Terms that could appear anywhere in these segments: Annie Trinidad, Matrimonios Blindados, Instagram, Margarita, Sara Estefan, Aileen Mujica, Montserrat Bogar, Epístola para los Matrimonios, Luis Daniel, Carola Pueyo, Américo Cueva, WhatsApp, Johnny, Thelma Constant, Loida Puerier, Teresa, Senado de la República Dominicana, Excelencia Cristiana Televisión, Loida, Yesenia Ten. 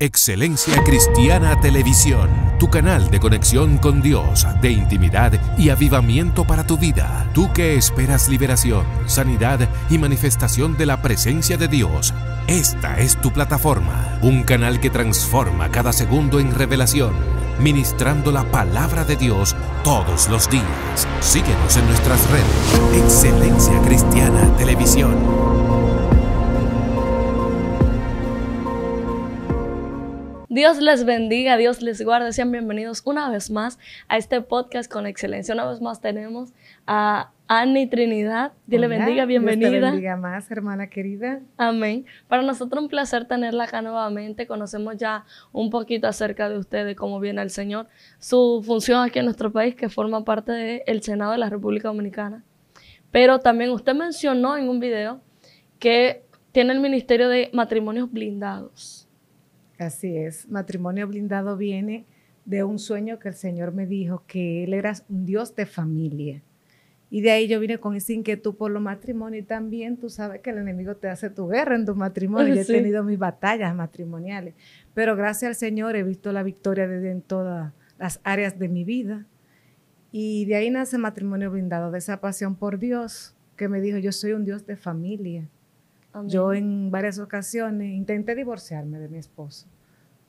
Excelencia Cristiana Televisión, tu canal de conexión con Dios, de intimidad y avivamiento para tu vida. Tú que esperas liberación, sanidad y manifestación de la presencia de Dios, esta es tu plataforma. Un canal que transforma cada segundo en revelación, ministrando la palabra de Dios todos los días. Síguenos en nuestras redes. Excelencia Cristiana Televisión. Dios les bendiga, Dios les guarde. Sean bienvenidos una vez más a este podcast con excelencia. Una vez más tenemos a Annie Trinidad. Dios le bendiga, bienvenida. Dios te bendiga más, hermana querida. Amén. Para nosotros un placer tenerla acá nuevamente. Conocemos ya un poquito acerca de usted, de cómo viene el Señor, su función aquí en nuestro país, que forma parte del Senado de la República Dominicana. Pero también usted mencionó en un video que tiene el Ministerio de Matrimonios Blindados. Así es, matrimonio blindado viene de un sueño que el Señor me dijo, que Él era un Dios de familia. Y de ahí yo vine con esa inquietud por los matrimonios. Y también tú sabes que el enemigo te hace tu guerra en tu matrimonio. Sí. Yo he tenido mis batallas matrimoniales, pero gracias al Señor he visto la victoria de Dios en todas las áreas de mi vida. Y de ahí nace matrimonio blindado, de esa pasión por Dios que me dijo, yo soy un Dios de familia. Amén. Yo en varias ocasiones intenté divorciarme de mi esposo,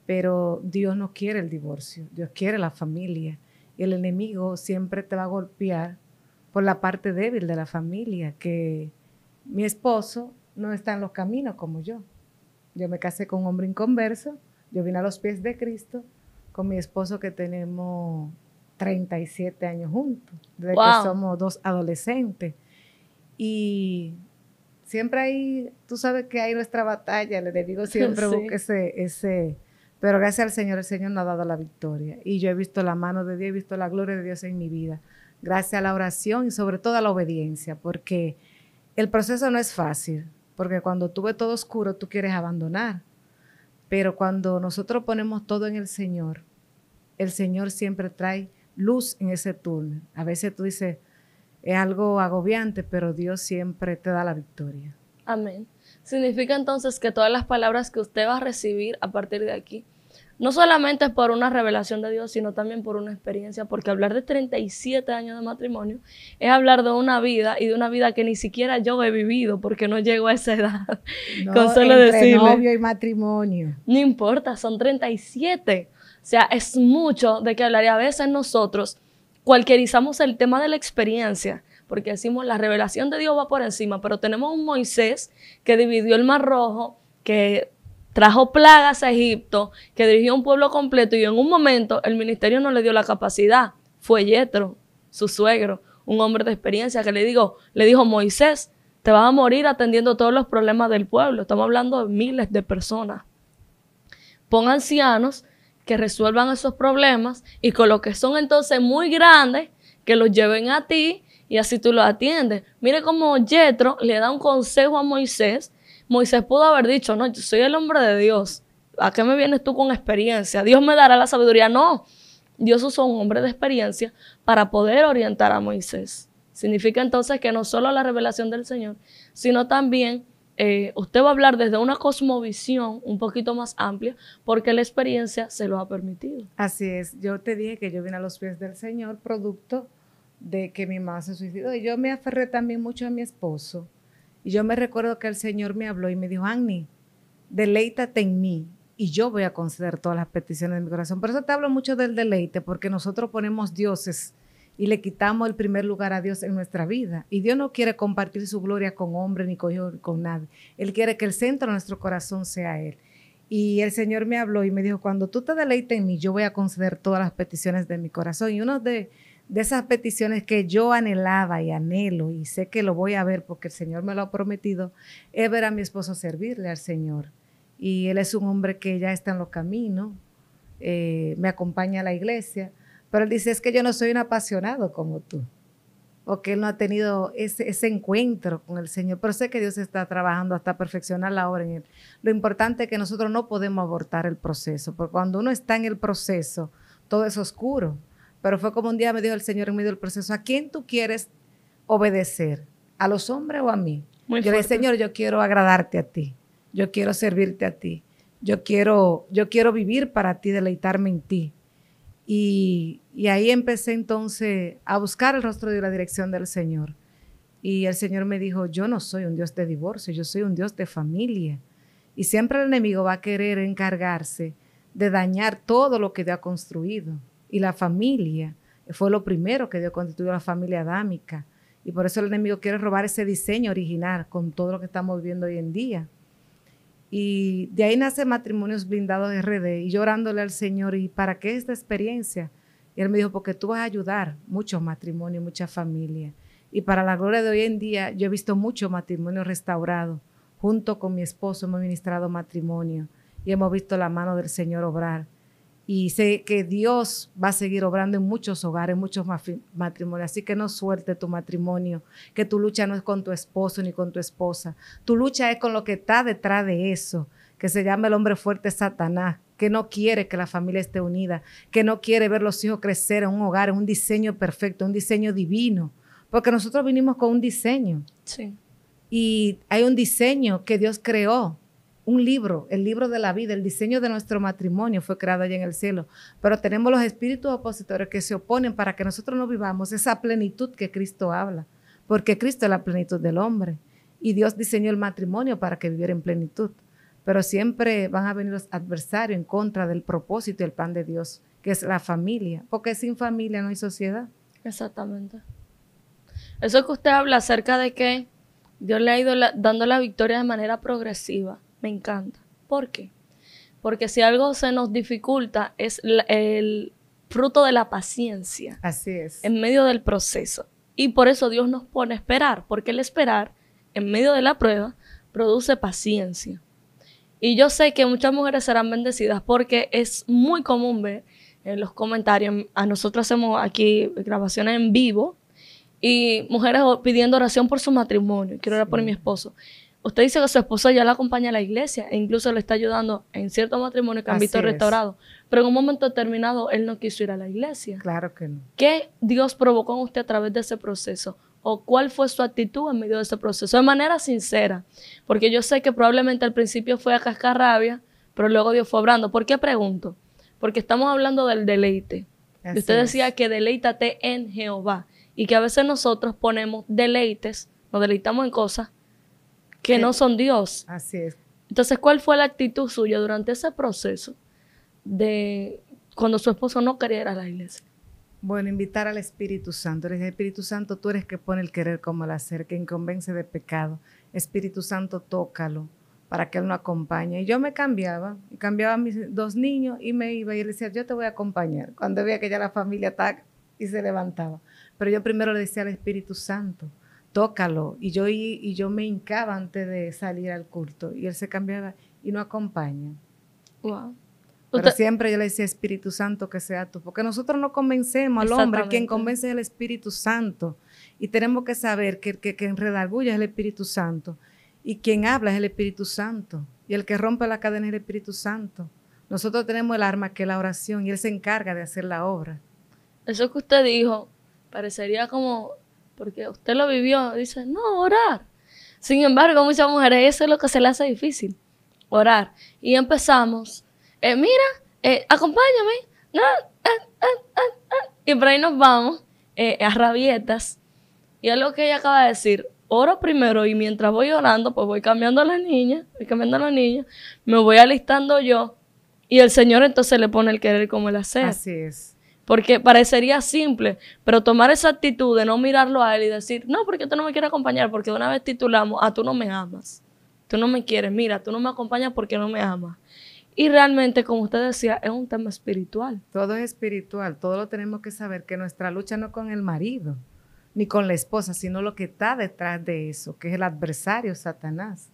pero Dios no quiere el divorcio, Dios quiere la familia. Y el enemigo siempre te va a golpear por la parte débil de la familia, que mi esposo no está en los caminos como yo. Yo me casé con un hombre inconverso, yo vine a los pies de Cristo con mi esposo, que tenemos 37 años juntos, desde wow. que somos dos adolescentes. Y siempre hay, tú sabes que hay nuestra batalla, le digo siempre, sí. busca ese, pero gracias al Señor, el Señor nos ha dado la victoria. Y yo he visto la mano de Dios, he visto la gloria de Dios en mi vida, gracias a la oración y sobre todo a la obediencia, porque el proceso no es fácil, porque cuando tú ves todo oscuro, tú quieres abandonar. Pero cuando nosotros ponemos todo en el Señor siempre trae luz en ese túnel. A veces tú dices, es algo agobiante, pero Dios siempre te da la victoria. Amén. Significa entonces que todas las palabras que usted va a recibir a partir de aquí, no solamente es por una revelación de Dios, sino también por una experiencia, porque hablar de 37 años de matrimonio es hablar de una vida, y de una vida que ni siquiera yo he vivido, porque no llego a esa edad. No, con solo entre decirle, novio y matrimonio. No importa, son 37. O sea, es mucho de que hablar, y a veces nosotros cualquierizamos el tema de la experiencia, porque decimos la revelación de Dios va por encima, pero tenemos un Moisés que dividió el Mar Rojo, que trajo plagas a Egipto, que dirigió un pueblo completo, y en un momento el ministerio no le dio la capacidad. Fue Yetro, su suegro, un hombre de experiencia, que le dijo, Moisés, te vas a morir atendiendo todos los problemas del pueblo. Estamos hablando de miles de personas. Pon ancianos que resuelvan esos problemas, y con lo que son entonces muy grandes, que los lleven a ti, y así tú los atiendes. Mire cómo Yetro le da un consejo a Moisés. Moisés pudo haber dicho, no, yo soy el hombre de Dios, ¿a qué me vienes tú con experiencia? Dios me dará la sabiduría. No, Dios usó un hombre de experiencia para poder orientar a Moisés. Significa entonces que no solo la revelación del Señor, sino también usted va a hablar desde una cosmovisión un poquito más amplia, porque la experiencia se lo ha permitido. Así es. Yo te dije que yo vine a los pies del Señor producto de que mi mamá se suicidó. Y yo me aferré también mucho a mi esposo. Y yo me recuerdo que el Señor me habló y me dijo, Annie, deleítate en mí y yo voy a conceder todas las peticiones de mi corazón. Por eso te hablo mucho del deleite, porque nosotros ponemos dioses y le quitamos el primer lugar a Dios en nuestra vida. Y Dios no quiere compartir su gloria con hombre ni con nadie. Él quiere que el centro de nuestro corazón sea Él. Y el Señor me habló y me dijo, cuando tú te deleites en mí, yo voy a conceder todas las peticiones de mi corazón. Y una de esas peticiones que yo anhelaba y anhelo, y sé que lo voy a ver porque el Señor me lo ha prometido, es ver a mi esposo servirle al Señor. Y él es un hombre que ya está en los caminos, me acompaña a la iglesia. Pero él dice, es que yo no soy un apasionado como tú, o que él no ha tenido ese encuentro con el Señor. Pero sé que Dios está trabajando hasta perfeccionar la obra en él. Lo importante es que nosotros no podemos abortar el proceso, porque cuando uno está en el proceso, todo es oscuro. Pero fue como un día me dijo el Señor en medio del proceso, ¿a quién tú quieres obedecer? ¿A los hombres o a mí? Yo le dije, Señor, yo quiero agradarte a ti, yo quiero servirte a ti. yo quiero vivir para ti, deleitarme en ti. Y ahí empecé entonces a buscar el rostro y la dirección del Señor. Y el Señor me dijo, yo no soy un Dios de divorcio, yo soy un Dios de familia. Y siempre el enemigo va a querer encargarse de dañar todo lo que Dios ha construido. Y la familia fue lo primero que Dios constituyó, la familia adámica. Y por eso el enemigo quiere robar ese diseño original con todo lo que estamos viviendo hoy en día. Y de ahí nace Matrimonios Blindados RD. Y yo orándole al Señor, ¿y para qué esta experiencia? Y Él me dijo, porque tú vas a ayudar muchos matrimonios, muchas familias. Y para la gloria de hoy en día, yo he visto muchos matrimonios restaurados. Junto con mi esposo hemos ministrado matrimonio y hemos visto la mano del Señor obrar. Y sé que Dios va a seguir obrando en muchos hogares, en muchos matrimonios. Así que no suelte tu matrimonio, que tu lucha no es con tu esposo ni con tu esposa. Tu lucha es con lo que está detrás de eso, que se llama el hombre fuerte Satanás, que no quiere que la familia esté unida, que no quiere ver los hijos crecer en un hogar, en un diseño perfecto, un diseño divino. Porque nosotros vinimos con un diseño. Sí. Y hay un diseño que Dios creó. Un libro, el libro de la vida, el diseño de nuestro matrimonio fue creado allá en el cielo. Pero tenemos los espíritus opositores que se oponen para que nosotros no vivamos esa plenitud que Cristo habla. Porque Cristo es la plenitud del hombre. Y Dios diseñó el matrimonio para que viviera en plenitud. Pero siempre van a venir los adversarios en contra del propósito y el plan de Dios, que es la familia. Porque sin familia no hay sociedad. Exactamente. Eso que usted habla acerca de que Dios le ha ido dando la victoria de manera progresiva. Me encanta. ¿Por qué? Porque si algo se nos dificulta es el fruto de la paciencia. Así es. En medio del proceso. Y por eso Dios nos pone a esperar. Porque el esperar, en medio de la prueba, produce paciencia. Y yo sé que muchas mujeres serán bendecidas porque es muy común ver en los comentarios. A nosotros hacemos aquí grabaciones en vivo y mujeres pidiendo oración por su matrimonio. Quiero orar por mi esposo. Usted dice que su esposo ya la acompaña a la iglesia e incluso le está ayudando en ciertos matrimonios que han visto restaurados. Pero en un momento determinado él no quiso ir a la iglesia. Claro que no. ¿Qué Dios provocó en usted a través de ese proceso? ¿O cuál fue su actitud en medio de ese proceso? De manera sincera. Porque yo sé que probablemente al principio fue a cascarrabia, pero luego Dios fue obrando. ¿Por qué pregunto? Porque estamos hablando del deleite. Y usted decía que deleítate en Jehová. Y que a veces nosotros ponemos deleites, nos deleitamos en cosas que no son Dios. Así es. Entonces, ¿cuál fue la actitud suya durante ese proceso de cuando su esposo no quería ir a la iglesia? Bueno, invitar al Espíritu Santo. Le dije, Espíritu Santo, tú eres que pone el querer como el hacer, quien convence de pecado. Espíritu Santo, tócalo para que Él nos acompañe. Y yo me cambiaba, y cambiaba a mis dos niños y me iba. Y él decía, yo te voy a acompañar. Cuando veía que ya la familia estaba y se levantaba. Pero yo primero le decía al Espíritu Santo, tócalo. Y yo me hincaba antes de salir al culto. Y él se cambiaba y no acompaña. Wow. Pero siempre yo le decía, Espíritu Santo, que sea tú. Porque nosotros no convencemos al hombre. Quien convence es el Espíritu Santo. Y tenemos que saber que quien redarguye es el Espíritu Santo. Y quien habla es el Espíritu Santo. Y el que rompe la cadena es el Espíritu Santo. Nosotros tenemos el arma que es la oración. Y él se encarga de hacer la obra. Eso que usted dijo parecería como... porque usted lo vivió, dice, no, orar. Sin embargo, muchas mujeres, eso es lo que se le hace difícil, orar. Y empezamos, mira, acompáñame, y por ahí nos vamos a rabietas. Y es lo que ella acaba de decir, oro primero y mientras voy orando, pues voy cambiando a las niñas, me voy alistando yo, y el Señor entonces le pone el querer como el hacer. Así es. Porque parecería simple, pero tomar esa actitud de no mirarlo a él y decir, no, porque tú no me quieres acompañar, porque de una vez titulamos, ah, tú no me amas, tú no me quieres, mira, tú no me acompañas porque no me amas. Y realmente, como usted decía, es un tema espiritual. Todo es espiritual, todo lo tenemos que saber, que nuestra lucha no es con el marido, ni con la esposa, sino lo que está detrás de eso, que es el adversario, Satanás.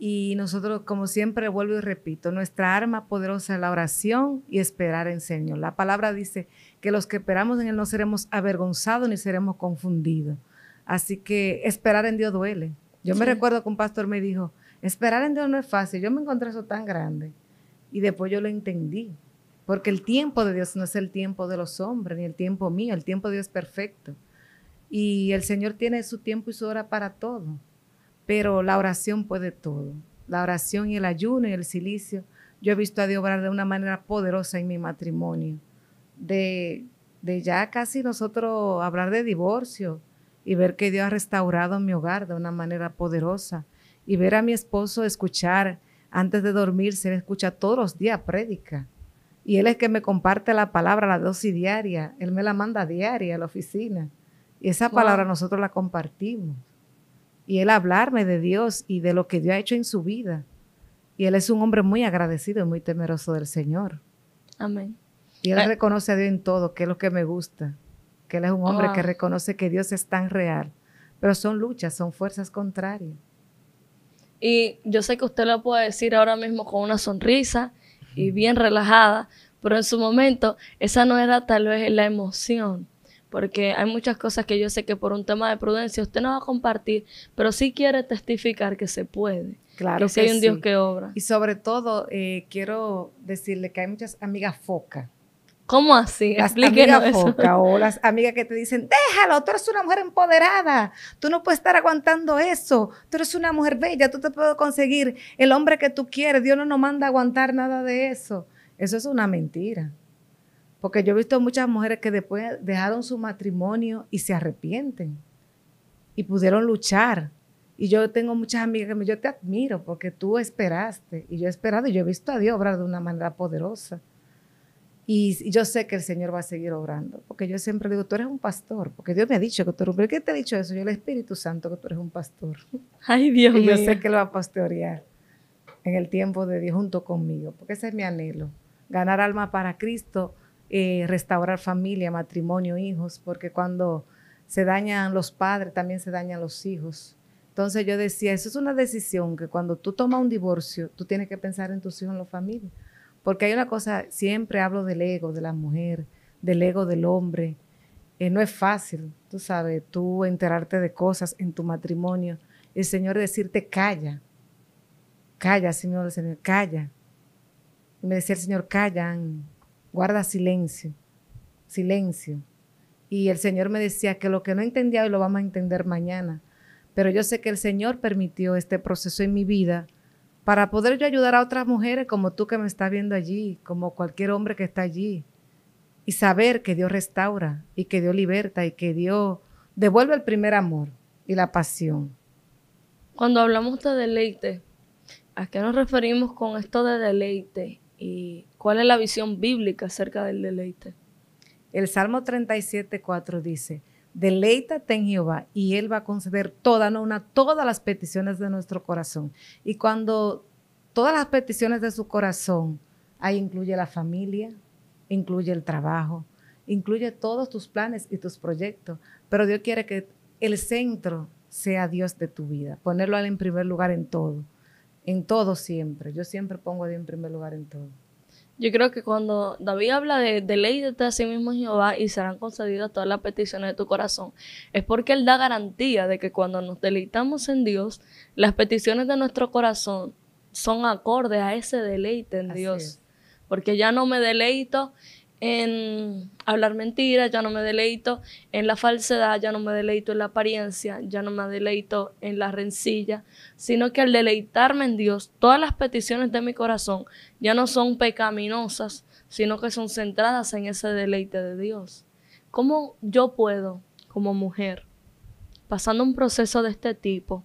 Y nosotros, como siempre, vuelvo y repito, nuestra arma poderosa es la oración y esperar en Señor. La palabra dice que los que esperamos en Él no seremos avergonzados ni seremos confundidos. Así que esperar en Dios duele. Yo me recuerdo que un pastor me dijo, esperar en Dios no es fácil. Yo me encontré eso tan grande. Y después yo lo entendí. Porque el tiempo de Dios no es el tiempo de los hombres, ni el tiempo mío. El tiempo de Dios es perfecto. Y el Señor tiene su tiempo y su hora para todo. Pero la oración puede todo. La oración y el ayuno y el silicio yo he visto a Dios obrar de una manera poderosa en mi matrimonio. De ya casi nosotros hablar de divorcio y ver que Dios ha restaurado mi hogar de una manera poderosa. Y ver a mi esposo escuchar, antes de dormirse, él escucha todos los días prédica. Y él es que me comparte la palabra, la dosis diaria. Él me la manda diaria a la oficina. Y esa palabra nosotros la compartimos. Y él hablarme de Dios y de lo que Dios ha hecho en su vida. Y él es un hombre muy agradecido y muy temeroso del Señor. Amén. Y él reconoce a Dios en todo, que es lo que me gusta. Que él es un hombre que reconoce que Dios es tan real. Pero son luchas, son fuerzas contrarias. Y yo sé que usted lo puede decir ahora mismo con una sonrisa y bien relajada, pero en su momento esa no era tal vez la emoción, porque hay muchas cosas que yo sé que por un tema de prudencia usted no va a compartir, pero sí quiere testificar que se puede, claro que sí hay un Dios que obra. Y sobre todo quiero decirle que hay muchas amigas focas. ¿Cómo así? Las amigas foca o las amigas que te dicen, déjalo, tú eres una mujer empoderada, tú no puedes estar aguantando eso, tú eres una mujer bella, tú te puedes conseguir el hombre que tú quieres, Dios no nos manda a aguantar nada de eso. Eso es una mentira. Porque yo he visto muchas mujeres que después dejaron su matrimonio y se arrepienten y pudieron luchar. Y yo tengo muchas amigas que me dicen, yo te admiro porque tú esperaste y yo he esperado y yo he visto a Dios obrar de una manera poderosa. Y yo sé que el Señor va a seguir obrando, porque yo siempre digo, tú eres un pastor, porque Dios me ha dicho que tú eres un pastor. ¿Qué te ha dicho eso? Yo, el Espíritu Santo, que tú eres un pastor. Ay, Dios mío. Y yo sé que lo va a pastorear en el tiempo de Dios junto conmigo, porque ese es mi anhelo, ganar alma para Cristo, restaurar familia, matrimonio, hijos, porque cuando se dañan los padres, también se dañan los hijos. Entonces yo decía, eso es una decisión que cuando tú tomas un divorcio, tú tienes que pensar en tus hijos, en la familia. Porque hay una cosa, siempre hablo del ego de la mujer, del ego del hombre. No es fácil, tú sabes, tú enterarte de cosas en tu matrimonio. El Señor decirte, calla. Calla, Señor, calla. Y me decía el Señor, calla, Annie, guarda silencio, silencio. Y el Señor me decía que lo que no entendía hoy lo vamos a entender mañana. Pero yo sé que el Señor permitió este proceso en mi vida para poder yo ayudar a otras mujeres como tú que me estás viendo allí, como cualquier hombre que está allí, y saber que Dios restaura, y que Dios liberta, y que Dios devuelve el primer amor y la pasión. Cuando hablamos de deleite, ¿a qué nos referimos con esto de deleite? ¿Y cuál es la visión bíblica acerca del deleite? El Salmo 37:4 dice, deleítate en Jehová y Él va a conceder todas las peticiones de nuestro corazón. Y cuando todas las peticiones de su corazón, ahí incluye la familia, incluye el trabajo, incluye todos tus planes y tus proyectos. Pero Dios quiere que el centro sea Dios de tu vida, ponerlo a Él en primer lugar en todo siempre. Yo siempre pongo a Dios en primer lugar en todo. Yo creo que cuando David habla de deleítate a sí mismo Jehová y serán concedidas todas las peticiones de tu corazón, es porque Él da garantía de que cuando nos deleitamos en Dios, las peticiones de nuestro corazón son acordes a ese deleite en Dios. Porque ya no me deleito en hablar mentiras, ya no me deleito en la falsedad, ya no me deleito en la apariencia, ya no me deleito en la rencilla, sino que al deleitarme en Dios, todas las peticiones de mi corazón ya no son pecaminosas, sino que son centradas en ese deleite de Dios. ¿Cómo yo puedo, como mujer, pasando un proceso de este tipo,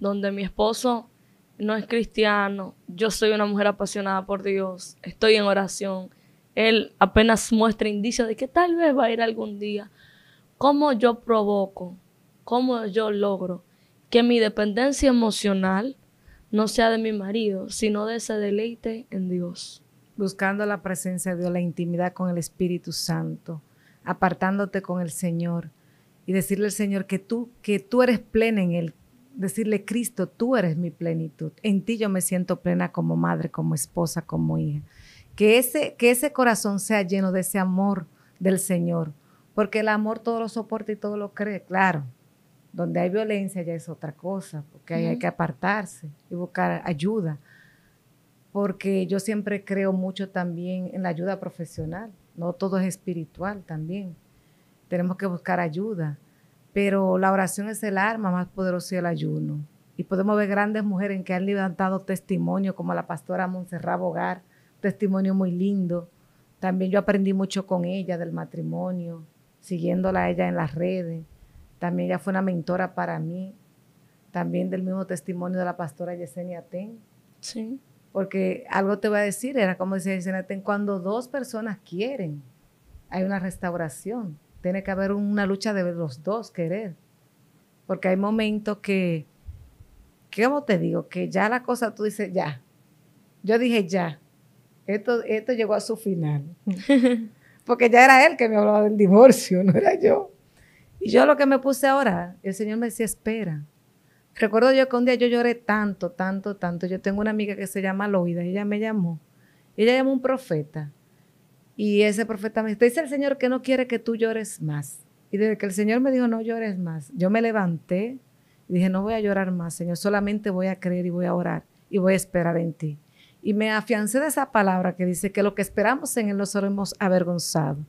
donde mi esposo no es cristiano, yo soy una mujer apasionada por Dios, estoy en oración, él apenas muestra indicios de que tal vez va a ir algún día? ¿Cómo yo provoco, cómo yo logro que mi dependencia emocional no sea de mi marido, sino de ese deleite en Dios? Buscando la presencia de Dios, la intimidad con el Espíritu Santo, apartándote con el Señor y decirle al Señor que tú eres plena en Él. Decirle, Cristo, tú eres mi plenitud. En ti yo me siento plena como madre, como esposa, como hija. Que ese corazón sea lleno de ese amor del Señor, porque el amor todo lo soporta y todo lo cree, claro. Donde hay violencia ya es otra cosa, porque ahí hay que apartarse y buscar ayuda. Porque yo siempre creo mucho también en la ayuda profesional, no todo es espiritual también. Tenemos que buscar ayuda, pero la oración es el arma más poderosa del ayuno. Y podemos ver grandes mujeres que han levantado testimonio, como la pastora Montserrat Bogar, testimonio muy lindo. También yo aprendí mucho con ella del matrimonio, siguiéndola a ella en las redes. También ella fue una mentora para mí. También del mismo testimonio de la pastora Yesenia Ten. Sí. Porque algo te voy a decir, era como dice Yesenia Ten, cuando dos personas quieren, hay una restauración. Tiene que haber una lucha de los dos querer. Porque hay momentos que ¿cómo te digo? Que ya la cosa tú dices, ya. Yo dije, ya. Esto llegó a su final. Porque ya era él que me hablaba del divorcio, no era yo. Y yo lo que me puse ahora, el Señor me decía, espera. Recuerdo yo que un día yo lloré tanto, tanto, tanto. Yo tengo una amiga que se llama Loida, ella me llamó. Ella llamó a un profeta. Y ese profeta me dice, te dice el Señor que no quiere que tú llores más. Y desde que el Señor me dijo, no llores más, yo me levanté y dije, no voy a llorar más, Señor, solamente voy a creer y voy a orar y voy a esperar en ti. Y me afiancé de esa palabra que dice que lo que esperamos en Él no seremos avergonzados.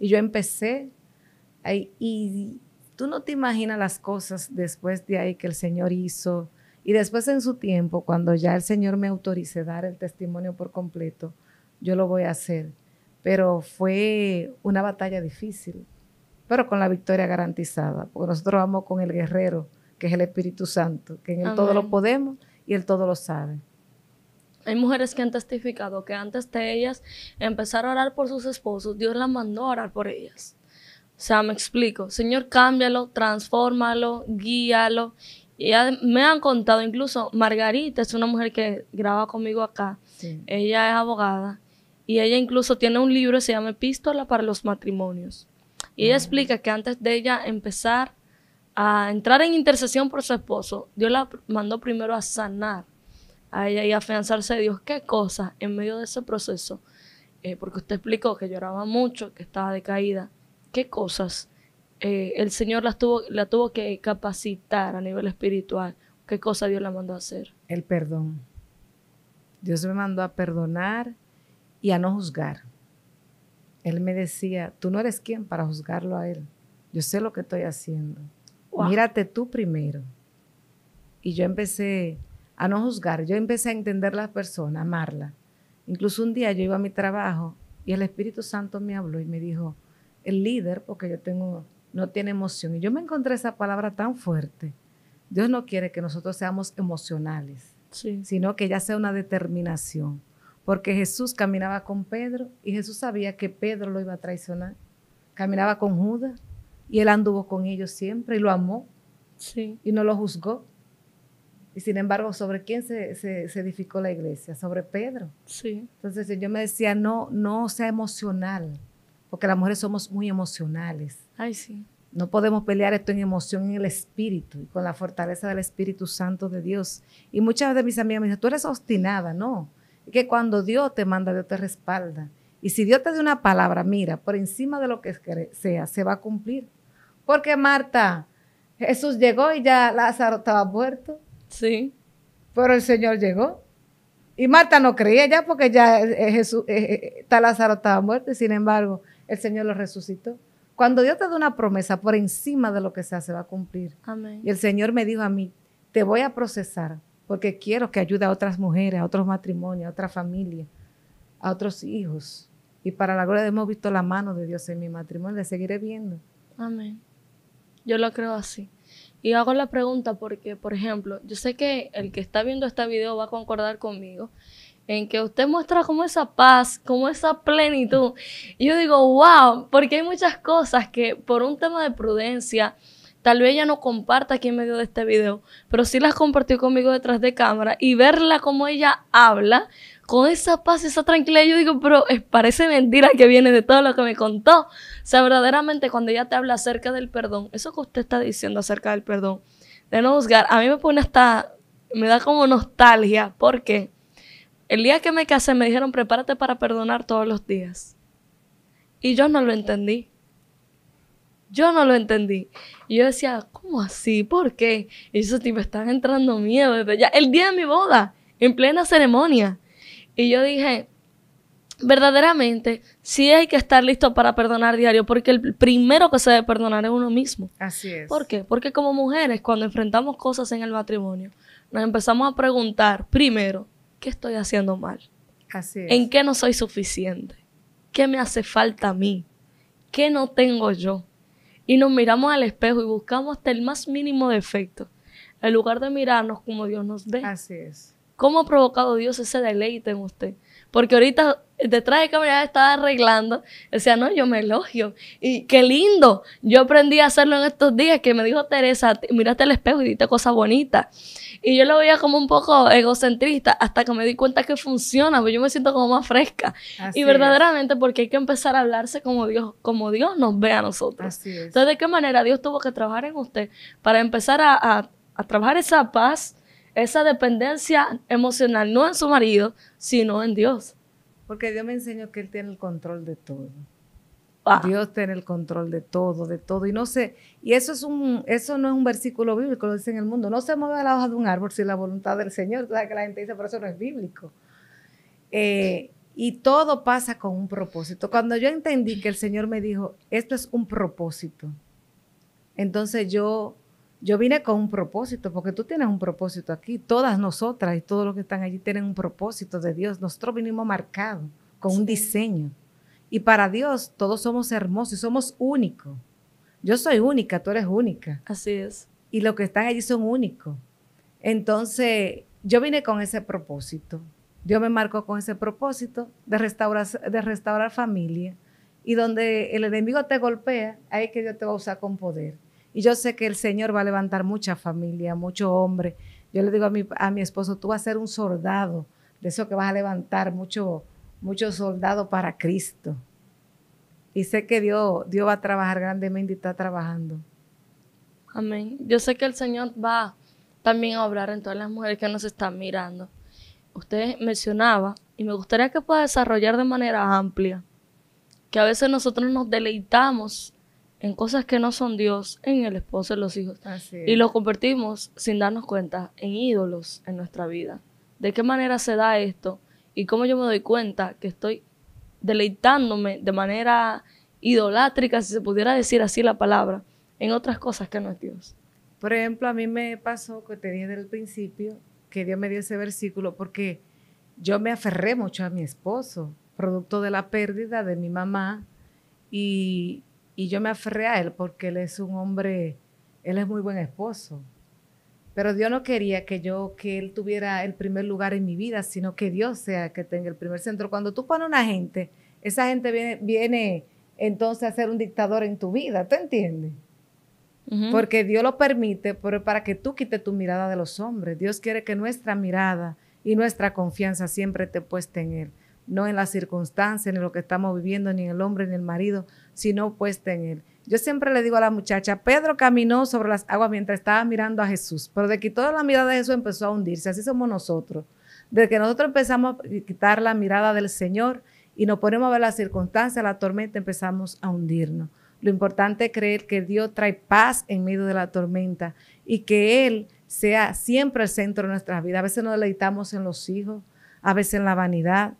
Y yo empecé, y tú no te imaginas las cosas después de ahí que el Señor hizo. Y después en su tiempo, cuando ya el Señor me autorice dar el testimonio por completo, yo lo voy a hacer. Pero fue una batalla difícil, pero con la victoria garantizada. Porque nosotros vamos con el guerrero, que es el Espíritu Santo, que en Él todo lo podemos y Él todo lo sabe. Hay mujeres que han testificado que antes de ellas empezar a orar por sus esposos, Dios las mandó a orar por ellas. O sea, me explico. Señor, cámbialo, transfórmalo, guíalo. Y me han contado, incluso Margarita es una mujer que graba conmigo acá. Sí. Ella es abogada. Y ella incluso tiene un libro que se llama Epístola para los Matrimonios. Y ella explica que antes de ella empezar a entrar en intercesión por su esposo, Dios la mandó primero a sanar a ella y afianzarse de Dios. ¿Qué cosa en medio de ese proceso? Porque usted explicó que lloraba mucho, que estaba decaída. ¿Qué cosas el Señor la tuvo que capacitar a nivel espiritual? ¿Qué cosa Dios la mandó a hacer? El perdón. Dios me mandó a perdonar y a no juzgar. Él me decía, tú no eres quien para juzgarlo a él. Yo sé lo que estoy haciendo. Wow. Mírate tú primero. Y yo empecé a no juzgar, yo empecé a entender a las personas, a amarlas. Incluso un día yo iba a mi trabajo y el Espíritu Santo me habló y me dijo, el líder, porque yo tengo, no tiene emoción. Y yo me encontré esa palabra tan fuerte. Dios no quiere que nosotros seamos emocionales, sí, sino que ya sea una determinación. Porque Jesús caminaba con Pedro y Jesús sabía que Pedro lo iba a traicionar. Caminaba con Judas y él anduvo con ellos siempre y lo amó, sí, y no lo juzgó. Y sin embargo, ¿sobre quién se edificó la iglesia? Sobre Pedro. Sí. Entonces yo me decía, no sea emocional, porque las mujeres somos muy emocionales. Ay, sí. No podemos pelear esto en emoción, en el espíritu, y con la fortaleza del Espíritu Santo de Dios. Y muchas de mis amigas me dicen, tú eres obstinada, no. Es que cuando Dios te manda, Dios te respalda. Y si Dios te da una palabra, mira, por encima de lo que sea, se va a cumplir. Porque Marta, Jesús llegó y ya Lázaro estaba muerto. Sí. Pero el Señor llegó. Y Marta no creía ya porque ya Lázaro estaba muerto. Y sin embargo, el Señor lo resucitó. Cuando Dios te da una promesa, por encima de lo que sea, se va a cumplir. Amén. Y el Señor me dijo a mí, te voy a procesar porque quiero que ayude a otras mujeres, a otros matrimonios, a otras familias, a otros hijos. Y para la gloria de Dios hemos visto la mano de Dios en mi matrimonio. Le seguiré viendo. Amén. Yo lo creo así. Y hago la pregunta porque, por ejemplo, yo sé que el que está viendo este video va a concordar conmigo en que usted muestra como esa paz, como esa plenitud. Y yo digo, wow, porque hay muchas cosas que por un tema de prudencia, tal vez ella no comparta aquí en medio de este video, pero sí las compartió conmigo detrás de cámara y verla como ella habla, con esa paz, esa tranquilidad, yo digo, pero parece mentira que viene de todo lo que me contó. O sea, verdaderamente cuando ella te habla acerca del perdón, eso que usted está diciendo acerca del perdón, de no juzgar, a mí me pone hasta, me da como nostalgia, porque el día que me casé me dijeron, prepárate para perdonar todos los días. Y yo no lo entendí. Yo no lo entendí. Y yo decía, ¿cómo así? ¿Por qué? Y esos tipos están entrando miedo. Ya, el día de mi boda, en plena ceremonia. Y yo dije, verdaderamente, sí hay que estar listo para perdonar diario, porque el primero que se debe perdonar es uno mismo. Así es. ¿Por qué? Porque como mujeres, cuando enfrentamos cosas en el matrimonio, nos empezamos a preguntar, primero, ¿qué estoy haciendo mal? Así es. ¿En qué no soy suficiente? ¿Qué me hace falta a mí? ¿Qué no tengo yo? Y nos miramos al espejo y buscamos hasta el más mínimo defecto, en lugar de mirarnos como Dios nos ve. Así es. ¿Cómo ha provocado Dios ese deleite en usted? Porque ahorita detrás de cámara estaba arreglando, decía, no, yo me elogio. Y qué lindo, yo aprendí a hacerlo en estos días, que me dijo Teresa, mírate al espejo y dite cosas bonitas. Y yo lo veía como un poco egocentrista, hasta que me di cuenta que funciona, pues yo me siento como más fresca. Así y verdaderamente es. Porque hay que empezar a hablarse como Dios nos ve a nosotros. Así es. Entonces, ¿de qué manera Dios tuvo que trabajar en usted para empezar a trabajar esa paz, esa dependencia emocional, no en su marido, sino en Dios? Porque Dios me enseñó que Él tiene el control de todo. Ah. Dios tiene el control de todo, de todo. Y no sé, y eso no es un versículo bíblico, lo dice en el mundo. No se mueve la hoja de un árbol sin la voluntad del Señor. Tú sabes que la gente dice, pero eso no es bíblico. Y todo pasa con un propósito. Cuando yo entendí que el Señor me dijo, esto es un propósito, entonces yo vine con un propósito, porque tú tienes un propósito aquí. Todas nosotras y todos los que están allí tienen un propósito de Dios. Nosotros vinimos marcados con un diseño. Y para Dios todos somos hermosos y somos únicos. Yo soy única, tú eres única. Así es. Y los que están allí son únicos. Entonces, yo vine con ese propósito. Dios me marcó con ese propósito de restaurar familia. Y donde el enemigo te golpea, ahí es que Dios te va a usar con poder. Y yo sé que el Señor va a levantar mucha familia, mucho hombre. Yo le digo a mi esposo, tú vas a ser un soldado, de eso que vas a levantar muchos soldados para Cristo. Y sé que Dios va a trabajar grandemente y está trabajando. Amén. Yo sé que el Señor va también a obrar en todas las mujeres que nos están mirando. Usted mencionaba, y me gustaría que pueda desarrollar de manera amplia, que a veces nosotros nos deleitamos en cosas que no son Dios, en el esposo, en los hijos. Así es. Y los convertimos, sin darnos cuenta, en ídolos en nuestra vida. ¿De qué manera se da esto? ¿Y cómo yo me doy cuenta que estoy deleitándome de manera idolátrica, si se pudiera decir así la palabra, en otras cosas que no es Dios? Por ejemplo, a mí me pasó, que te dije desde el principio, que Dios me dio ese versículo porque yo me aferré mucho a mi esposo, producto de la pérdida de mi mamá, y yo me aferré a él porque él es un hombre, él es muy buen esposo. Pero Dios no quería que él tuviera el primer lugar en mi vida, sino que Dios sea que tenga el primer centro. Cuando tú pones una gente, esa gente viene entonces a ser un dictador en tu vida, ¿te entiendes? Uh-huh. Porque Dios lo permite, pero para que tú quites tu mirada de los hombres. Dios quiere que nuestra mirada y nuestra confianza siempre esté puesta en Él. No en las circunstancias, ni en lo que estamos viviendo, ni en el hombre, ni en el marido, sino puesta en Él. Yo siempre le digo a la muchacha, Pedro caminó sobre las aguas mientras estaba mirando a Jesús, pero de que toda la mirada de Jesús empezó a hundirse. Así somos nosotros. Desde que nosotros empezamos a quitar la mirada del Señor y nos ponemos a ver las circunstancias, la tormenta, empezamos a hundirnos. Lo importante es creer que Dios trae paz en medio de la tormenta y que Él sea siempre el centro de nuestras vidas. A veces nos deleitamos en los hijos, a veces en la vanidad.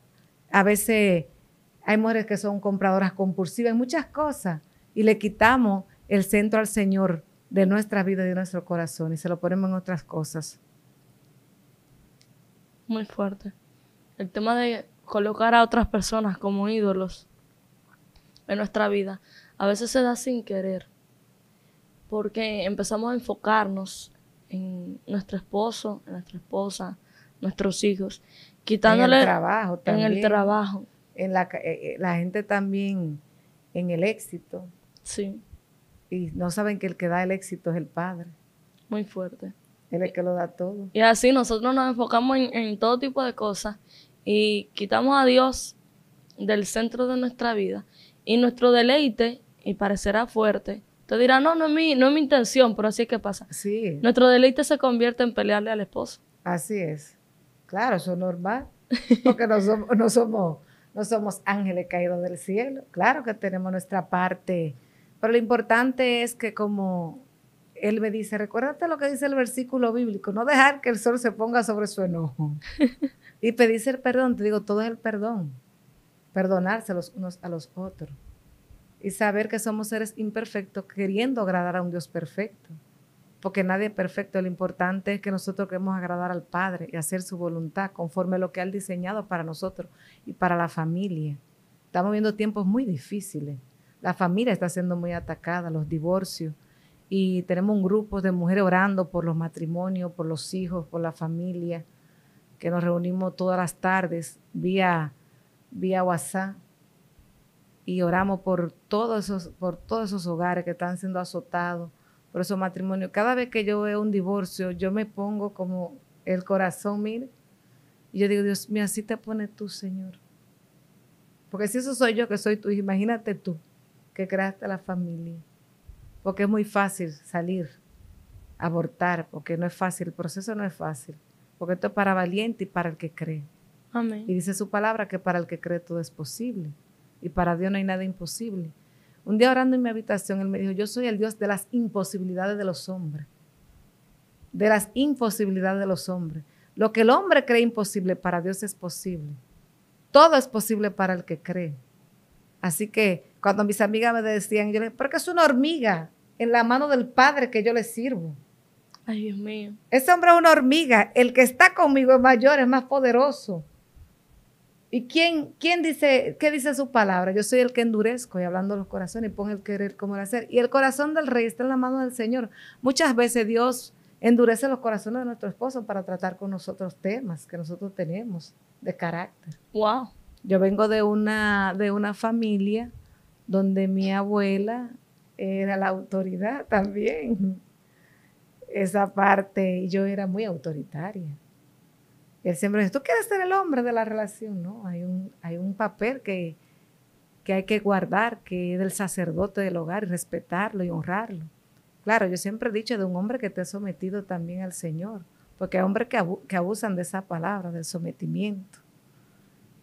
A veces hay mujeres que son compradoras compulsivas en muchas cosas y le quitamos el centro al Señor de nuestra vida y de nuestro corazón y se lo ponemos en otras cosas. Muy fuerte. El tema de colocar a otras personas como ídolos en nuestra vida a veces se da sin querer porque empezamos a enfocarnos en nuestro esposo, en nuestra esposa, nuestros hijos. Quitándole en el trabajo también. En el trabajo. En la gente también en el éxito. Sí. Y no saben que el que da el éxito es el Padre. Muy fuerte. Él es el que lo da todo. Y así nosotros nos enfocamos en todo tipo de cosas y quitamos a Dios del centro de nuestra vida. Y nuestro deleite, y parecerá fuerte, te dirá, no es mi intención, pero así es que pasa. Sí. Nuestro deleite se convierte en pelearle al esposo. Así es. Claro, eso es normal, porque no somos ángeles caídos del cielo. Claro que tenemos nuestra parte, pero lo importante es que como él me dice, recuérdate lo que dice el versículo bíblico, no dejar que el sol se ponga sobre su enojo. Y pedirse el perdón, te digo, todo es el perdón, perdonarse los unos a los otros y saber que somos seres imperfectos queriendo agradar a un Dios perfecto, porque nadie es perfecto. Lo importante es que nosotros queremos agradar al Padre y hacer su voluntad conforme a lo que Él ha diseñado para nosotros y para la familia. Estamos viendo tiempos muy difíciles. La familia está siendo muy atacada, los divorcios. Y tenemos un grupo de mujeres orando por los matrimonios, por los hijos, por la familia, que nos reunimos todas las tardes vía WhatsApp y oramos por todos esos hogares que están siendo azotados, por esos matrimonios. Cada vez que yo veo un divorcio, yo me pongo como el corazón, mire, y yo digo, Dios mío, así te pones tú, Señor. Porque si eso soy yo que soy tú, imagínate tú que creaste la familia. Porque es muy fácil salir, abortar, porque no es fácil, el proceso no es fácil. Porque esto es para valiente y para el que cree. Amén. Y dice su palabra que para el que cree todo es posible. Y para Dios no hay nada imposible. Un día orando en mi habitación, Él me dijo, yo soy el Dios de las imposibilidades de los hombres. De las imposibilidades de los hombres. Lo que el hombre cree imposible, para Dios es posible. Todo es posible para el que cree. Así que cuando mis amigas me decían, yo les dije, porque es una hormiga en la mano del Padre que yo le sirvo. Ay, Dios mío. Ese hombre es una hormiga. El que está conmigo es mayor, es más poderoso. ¿Y qué dice su palabra? Yo soy el que endurezco, y hablando los corazones, y pon el querer como el hacer. Y el corazón del rey está en la mano del Señor. Muchas veces Dios endurece los corazones de nuestro esposo para tratar con nosotros temas que nosotros tenemos de carácter. Wow. Yo vengo de una familia donde mi abuela era la autoridad también. Esa parte, yo era muy autoritaria. Él siempre dice, ¿tú quieres ser el hombre de la relación? No, hay un papel que hay que guardar, que es del sacerdote del hogar, y respetarlo y honrarlo. Claro, yo siempre he dicho de un hombre que esté sometido también al Señor, porque hay hombres que abusan de esa palabra, del sometimiento.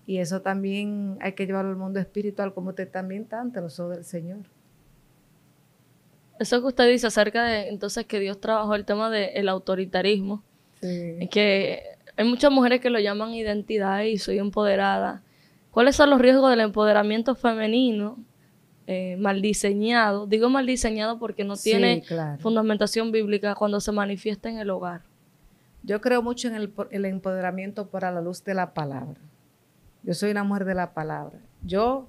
Y eso también hay que llevarlo al mundo espiritual, como usted también está ante los ojos del Señor. Eso que usted dice acerca de, entonces, que Dios trabajó el tema del autoritarismo, sí. Que hay muchas mujeres que lo llaman identidad y soy empoderada. ¿Cuáles son los riesgos del empoderamiento femenino mal diseñado? Digo mal diseñado porque no tiene, sí, claro, fundamentación bíblica cuando se manifiesta en el hogar. Yo creo mucho en el empoderamiento para la luz de la palabra. Yo soy una mujer de la palabra. Yo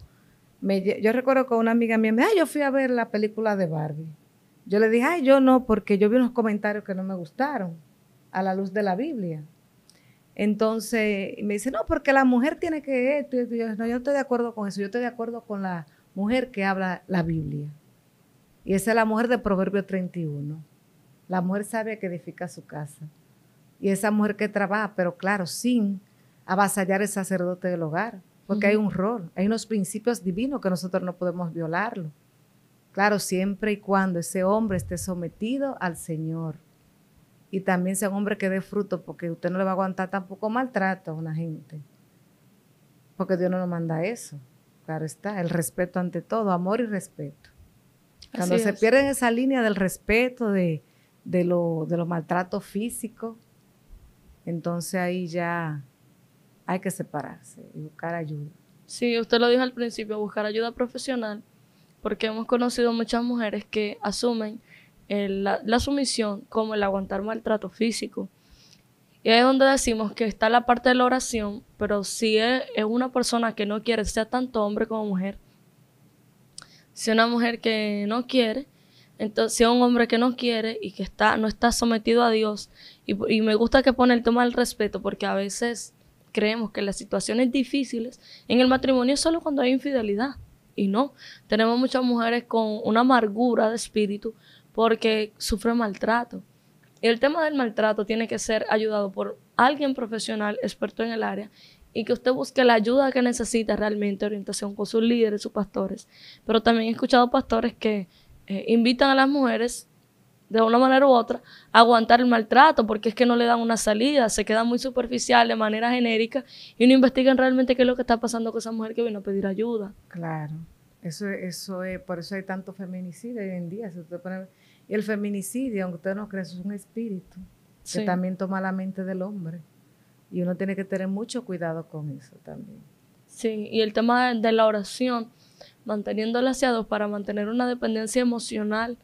recuerdo que una amiga mía me dijo, yo fui a ver la película de Barbie. Yo le dije, yo no, porque yo vi unos comentarios que no me gustaron a la luz de la Biblia. Entonces, me dice, no, porque la mujer tiene que esto. Y yo, no, yo no estoy de acuerdo con eso. Yo estoy de acuerdo con la mujer que habla la Biblia. Y esa es la mujer de Proverbios 31. La mujer sabia que edifica su casa. Y esa mujer que trabaja, pero claro, sin avasallar el sacerdote del hogar. Porque hay un rol, hay unos principios divinos que nosotros no podemos violarlo. Claro, siempre y cuando ese hombre esté sometido al Señor. Y también sea un hombre que dé fruto, porque usted no le va a aguantar tampoco maltrato a una gente. Porque Dios no nos manda eso. Claro está, el respeto ante todo, amor y respeto. Cuando se pierden esa línea del respeto, de los maltratos físicos, entonces ahí ya hay que separarse y buscar ayuda. Sí, usted lo dijo al principio, buscar ayuda profesional, porque hemos conocido muchas mujeres que asumen la sumisión como el aguantar maltrato físico. Y ahí es donde decimos que está la parte de la oración, pero si es una persona que no quiere, sea tanto hombre como mujer, si es una mujer que no quiere, entonces si es un hombre que no quiere y que no está sometido a Dios, y me gusta que pone el tema del respeto, porque a veces creemos que las situaciones difíciles en el matrimonio es solo cuando hay infidelidad, y no, tenemos muchas mujeres con una amargura de espíritu, porque sufre maltrato. Y el tema del maltrato tiene que ser ayudado por alguien profesional, experto en el área, y que usted busque la ayuda que necesita realmente, orientación con sus líderes, sus pastores. Pero también he escuchado pastores que invitan a las mujeres, de una manera u otra, a aguantar el maltrato, porque es que no le dan una salida, se queda muy superficial, de manera genérica, y no investigan realmente qué es lo que está pasando con esa mujer que vino a pedir ayuda. Claro. Eso es, por eso hay tanto feminicidio hoy en día. Si usted pone, y el feminicidio, aunque usted no cree, es un espíritu sí, que también toma la mente del hombre. Y uno tiene que tener mucho cuidado con eso también. Sí, y el tema de la oración, manteniéndola hacia Dios para mantener una dependencia emocional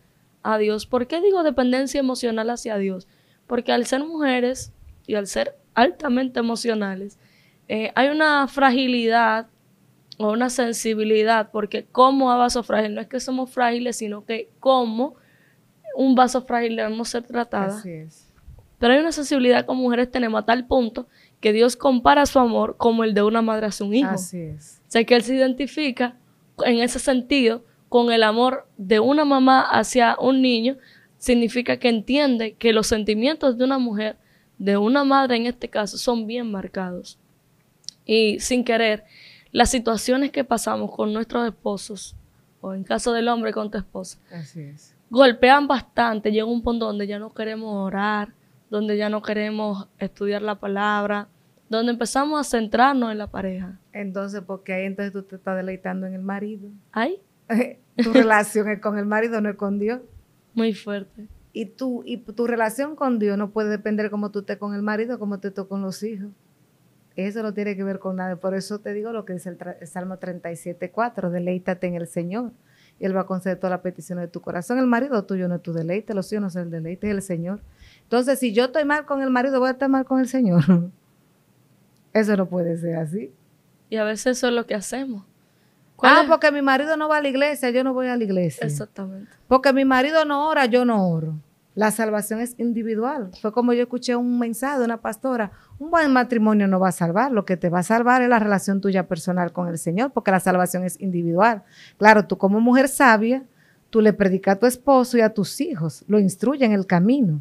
a Dios. ¿Por qué digo dependencia emocional hacia Dios? Porque al ser mujeres y al ser altamente emocionales, hay una fragilidad o una sensibilidad, porque como a vaso frágil, no es que somos frágiles, sino que como un vaso frágil debemos ser tratadas. Así es. Pero hay una sensibilidad que mujeres tenemos a tal punto que Dios compara su amor como el de una madre a su hijo. Así es. O sea, que Él se identifica en ese sentido con el amor de una mamá hacia un niño. Significa que entiende que los sentimientos de una mujer, de una madre en este caso, son bien marcados. Y sin querer, las situaciones que pasamos con nuestros esposos, o en caso del hombre con tu esposa, así es, golpean bastante. Llega un punto donde ya no queremos orar, donde ya no queremos estudiar la palabra, donde empezamos a centrarnos en la pareja. Entonces, porque ahí entonces tú te estás deleitando en el marido. ¿Ay? Tu relación es con el marido, no es con Dios. Muy fuerte. Y tu relación con Dios no puede depender como tú estés con el marido, como tú estés con los hijos. Eso no tiene que ver con nada. Por eso te digo lo que dice el Salmo 37:4, deleítate en el Señor y Él va a conceder todas las peticiones de tu corazón. El marido tuyo no es tu deleite, los hijos no son el deleite, es el Señor. Entonces, si yo estoy mal con el marido, voy a estar mal con el Señor. Eso no puede ser así. Y a veces eso es lo que hacemos. Ah, es? Porque mi marido no va a la iglesia, yo no voy a la iglesia. Exactamente. Porque mi marido no ora, yo no oro. La salvación es individual. Fue como yo escuché un mensaje de una pastora. Un buen matrimonio no va a salvar. Lo que te va a salvar es la relación tuya personal con el Señor, porque la salvación es individual. Claro, tú como mujer sabia, tú le predicas a tu esposo y a tus hijos, lo instruyen en el camino.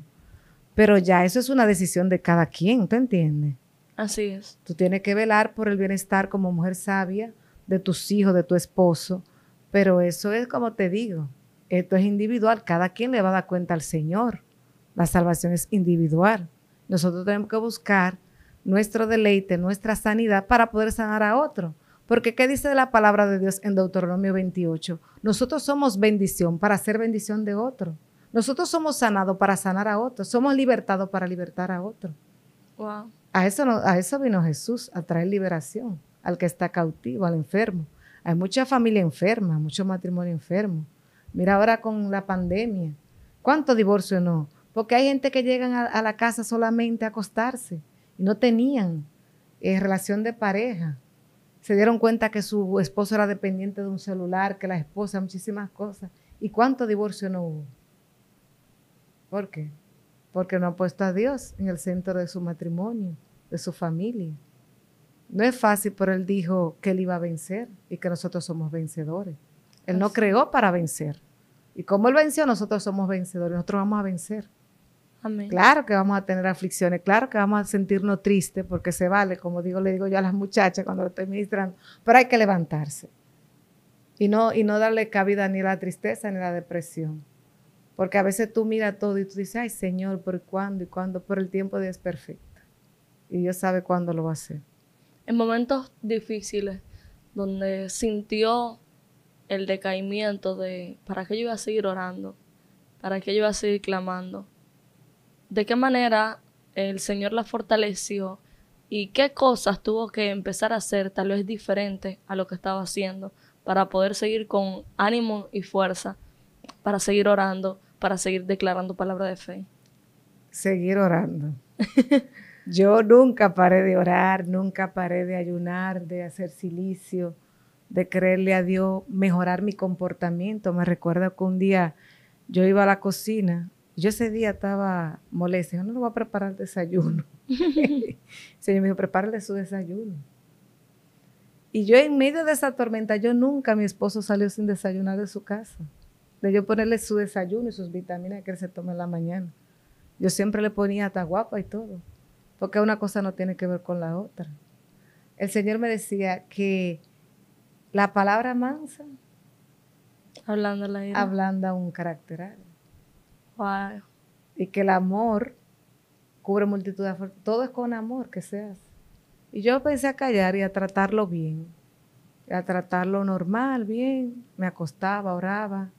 Pero ya eso es una decisión de cada quien, ¿te entiendes? Así es. Tú tienes que velar por el bienestar como mujer sabia de tus hijos, de tu esposo, pero eso es como te digo, esto es individual, cada quien le va a dar cuenta al Señor, la salvación es individual, nosotros tenemos que buscar nuestro deleite, nuestra sanidad para poder sanar a otro, porque ¿qué dice la palabra de Dios en Deuteronomio 28? Nosotros somos bendición para hacer bendición de otro, nosotros somos sanados para sanar a otro, somos libertados para libertar a otro. Wow. A eso vino Jesús, a traer liberación al que está cautivo, al enfermo. Hay mucha familia enferma, mucho matrimonio enfermo. Mira ahora con la pandemia, ¿cuántos divorcios no? Porque hay gente que llegan a la casa solamente a acostarse y no tenían relación de pareja. Se dieron cuenta que su esposo era dependiente de un celular, que la esposa, muchísimas cosas. ¿Y cuántos divorcios no hubo? ¿Por qué? Porque no han puesto a Dios en el centro de su matrimonio, de su familia. No es fácil, pero Él dijo que Él iba a vencer y que nosotros somos vencedores. Él nos creó para vencer. Y como Él venció, nosotros somos vencedores. Nosotros vamos a vencer. Amén. Claro que vamos a tener aflicciones. Claro que vamos a sentirnos tristes porque se vale, como digo, le digo yo a las muchachas cuando lo estoy ministrando. Pero hay que levantarse. Y no darle cabida ni a la tristeza ni a la depresión. Porque a veces tú miras todo y tú dices, ay Señor, ¿por cuándo y cuándo? Pero el tiempo de Dios es perfecto. Y Dios sabe cuándo lo va a hacer. En momentos difíciles, donde sintió el decaimiento de ¿para qué yo iba a seguir orando? ¿Para qué yo iba a seguir clamando? ¿De qué manera el Señor la fortaleció? ¿Y qué cosas tuvo que empezar a hacer tal vez diferente a lo que estaba haciendo para poder seguir con ánimo y fuerza, para seguir orando, para seguir declarando palabra de fe? Seguir orando. Yo nunca paré de orar, nunca paré de ayunar, de hacer silicio, de creerle a Dios, mejorar mi comportamiento. Me recuerdo que un día yo iba a la cocina, yo ese día estaba molesta, yo no le voy a preparar el desayuno. El Señor me dijo, prepárale su desayuno. Y yo en medio de esa tormenta, yo nunca, mi esposo salió sin desayunar de su casa, de yo ponerle su desayuno y sus vitaminas que él se toma en la mañana. Yo siempre le ponía hasta guapa y todo. Porque una cosa no tiene que ver con la otra. El Señor me decía que la palabra mansa ablanda un carácter. Wow. Y que el amor cubre multitud de fuerzas. Todo es con amor que se hace. Y yo empecé a callar y a tratarlo bien. A tratarlo normal, bien. Me acostaba, oraba.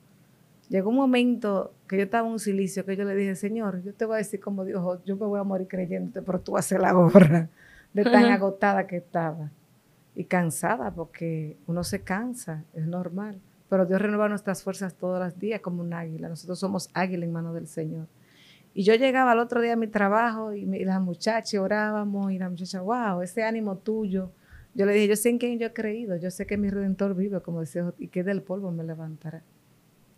Llegó un momento que yo estaba en un silicio, que yo le dije, Señor, yo te voy a decir como Dios, yo me voy a morir creyéndote, pero tú vas a hacer la obra, de tan agotada que estaba. Y cansada, porque uno se cansa, es normal. Pero Dios renueva nuestras fuerzas todos los días como un águila. Nosotros somos águila en manos del Señor. Y yo llegaba al otro día a mi trabajo y las muchachas orábamos y la muchacha, wow, ese ánimo tuyo. Yo le dije, yo sé en quién yo he creído, yo sé que mi Redentor vive, como decía, y que del polvo me levantará.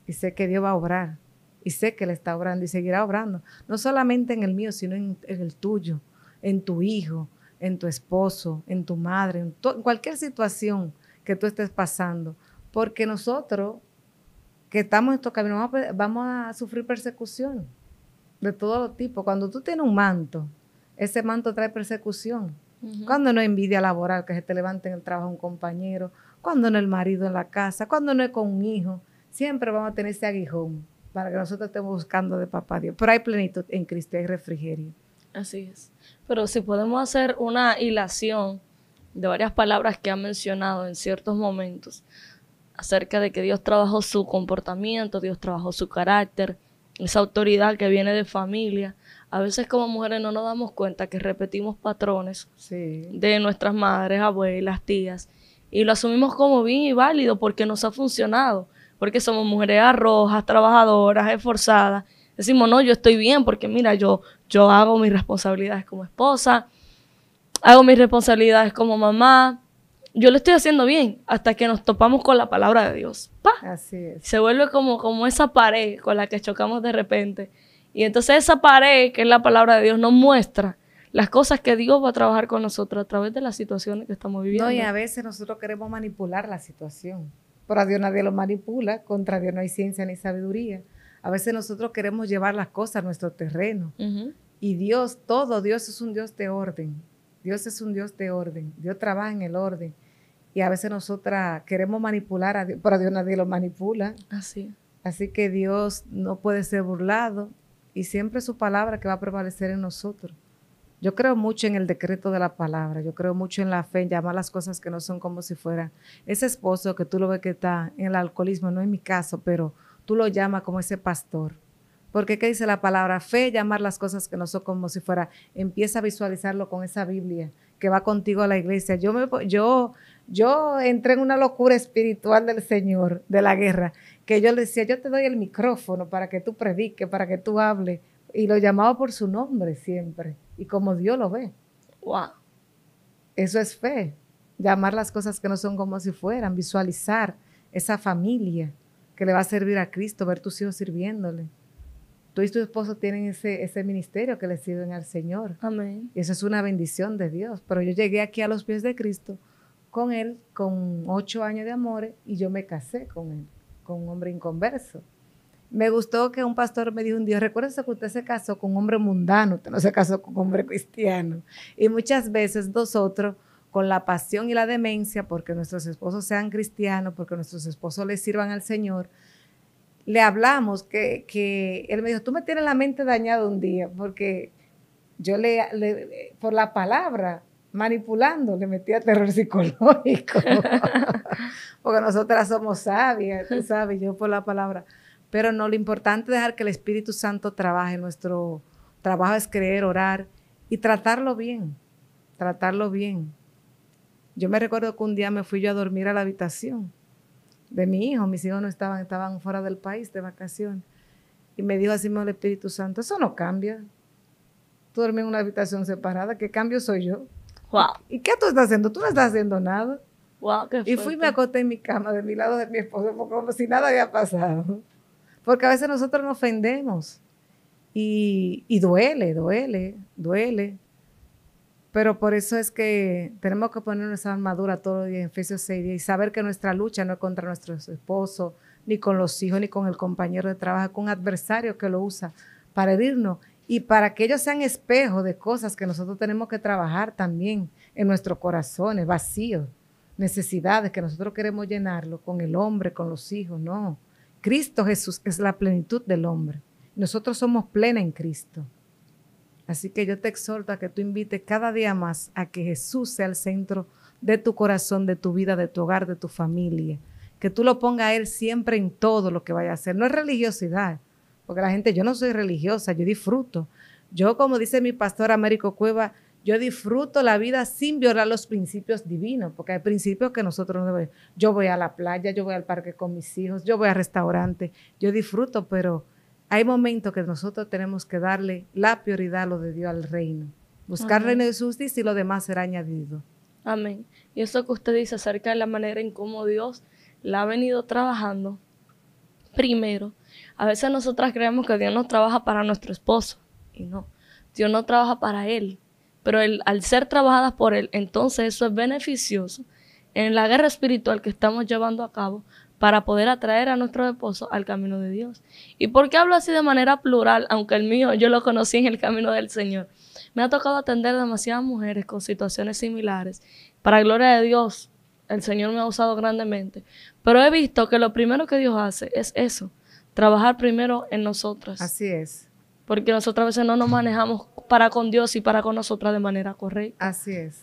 Y sé que Dios va a obrar, y sé que Él está obrando y seguirá obrando, no solamente en el mío, sino en el tuyo, en tu hijo, en tu esposo, en tu madre, en cualquier situación que tú estés pasando. Porque nosotros, que estamos en estos caminos, vamos a sufrir persecución de todo tipo. Cuando tú tienes un manto, ese manto trae persecución. Cuando no hay envidia laboral, que se te levante en el trabajo un compañero, cuando no el marido en la casa, cuando no es con un hijo, siempre vamos a tener ese aguijón para que nosotros estemos buscando de papá Dios. Pero hay plenitud en Cristo, hay refrigerio. Así es. Pero si podemos hacer una hilación de varias palabras que han mencionado en ciertos momentos, acerca de que Dios trabajó su comportamiento, Dios trabajó su carácter, esa autoridad que viene de familia. A veces como mujeres no nos damos cuenta que repetimos patrones de nuestras madres, abuelas, tías, y lo asumimos como bien y válido porque nos ha funcionado, porque somos mujeres arrojas, trabajadoras, esforzadas. Decimos, no, yo estoy bien porque mira, yo hago mis responsabilidades como esposa, hago mis responsabilidades como mamá, yo lo estoy haciendo bien, hasta que nos topamos con la palabra de Dios. ¡Pah! Así es. Se vuelve como esa pared con la que chocamos de repente. Y entonces esa pared, que es la palabra de Dios, nos muestra las cosas que Dios va a trabajar con nosotros a través de las situaciones que estamos viviendo. No, y a veces nosotros queremos manipular la situación. Pero a Dios nadie lo manipula, contra Dios no hay ciencia ni sabiduría. A veces nosotros queremos llevar las cosas a nuestro terreno. Y Dios, Dios es un Dios de orden. Dios es un Dios de orden. Dios trabaja en el orden. Y a veces nosotras queremos manipular a Dios, pero a Dios nadie lo manipula. Así que Dios no puede ser burlado. Y siempre su palabra que va a prevalecer en nosotros. Yo creo mucho en el decreto de la palabra. Yo creo mucho en la fe, en llamar las cosas que no son como si fueran. Ese esposo que tú lo ves que está en el alcoholismo, no es mi caso, pero tú lo llamas como ese pastor. Porque ¿qué dice la palabra? Fe, llamar las cosas que no son como si fueran. Empieza a visualizarlo con esa Biblia que va contigo a la iglesia. Yo entré en una locura espiritual del Señor, de la guerra, que yo le decía, yo te doy el micrófono para que tú prediques, para que tú hables. Y lo llamaba por su nombre siempre. Y como Dios lo ve. ¡Wow! Eso es fe. Llamar las cosas que no son como si fueran. Visualizar esa familia que le va a servir a Cristo. Ver tus hijos sirviéndole. Tú y tu esposo tienen ese ministerio que le sirven al Señor. Amén. Y eso es una bendición de Dios. Pero yo llegué aquí a los pies de Cristo con él, con 8 años de amores, y yo me casé con él, con un hombre inconverso. Me gustó que un pastor me dijo un día, recuérdese que usted se casó con un hombre mundano, usted no se casó con un hombre cristiano. Y muchas veces nosotros, con la pasión y la demencia, porque nuestros esposos sean cristianos, porque nuestros esposos les sirvan al Señor, le hablamos que él me dijo, tú me tienes la mente dañada un día, porque yo por la palabra, manipulando, le metía terror psicológico. Porque nosotras somos sabias, tú sabes, yo por la palabra. Pero no, lo importante es dejar que el Espíritu Santo trabaje. Nuestro trabajo es creer, orar y tratarlo bien, tratarlo bien. Yo me recuerdo que un día me fui yo a dormir a la habitación de mi hijo. Mis hijos no estaban fuera del país de vacaciones. Y me dijo así mismo el Espíritu Santo, eso no cambia. Tú dormí en una habitación separada, ¿qué cambio soy yo? Wow. ¿Y qué tú estás haciendo? Tú no estás haciendo nada. Wow, qué fuerte. Y fui y me acosté en mi cama, de mi lado de mi esposo, como si nada había pasado. Porque a veces nosotros nos ofendemos. Y duele. Pero por eso es que tenemos que poner nuestra armadura todos los días en Efesios 6:10 y saber que nuestra lucha no es contra nuestros esposos, ni con los hijos, ni con el compañero de trabajo, con un adversario que lo usa para herirnos. Y para que ellos sean espejo de cosas que nosotros tenemos que trabajar también en nuestros corazones, vacíos, necesidades que nosotros queremos llenarlo con el hombre, con los hijos, no. Cristo Jesús es la plenitud del hombre. Nosotros somos plena en Cristo. Así que yo te exhorto a que tú invites cada día más a que Jesús sea el centro de tu corazón, de tu vida, de tu hogar, de tu familia. Que tú lo pongas a Él siempre en todo lo que vaya a hacer. No es religiosidad. Porque la gente, yo no soy religiosa, yo disfruto. Yo, como dice mi pastor Américo Cueva, Yo disfruto la vida sin violar los principios divinos, porque hay principios que nosotros no debemos. Yo voy a la playa, yo voy al parque con mis hijos, yo voy al restaurante, yo disfruto, pero hay momentos que nosotros tenemos que darle la prioridad a lo de Dios, al reino. Buscar el reino de justicia y lo demás será añadido. Amén. Y eso que usted dice acerca de la manera en cómo Dios la ha venido trabajando, primero, a veces nosotras creemos que Dios nos trabaja para nuestro esposo, y no, Dios no trabaja para él. Pero al ser trabajadas por Él, entonces eso es beneficioso en la guerra espiritual que estamos llevando a cabo para poder atraer a nuestro esposo al camino de Dios. ¿Y por qué hablo así de manera plural? Aunque el mío yo lo conocí en el camino del Señor. Me ha tocado atender demasiadas mujeres con situaciones similares. Para gloria de Dios, el Señor me ha usado grandemente. Pero he visto que lo primero que Dios hace es eso, trabajar primero en nosotras. Así es. Porque nosotras a veces no nos manejamos para con Dios y para con nosotras de manera correcta. Así es.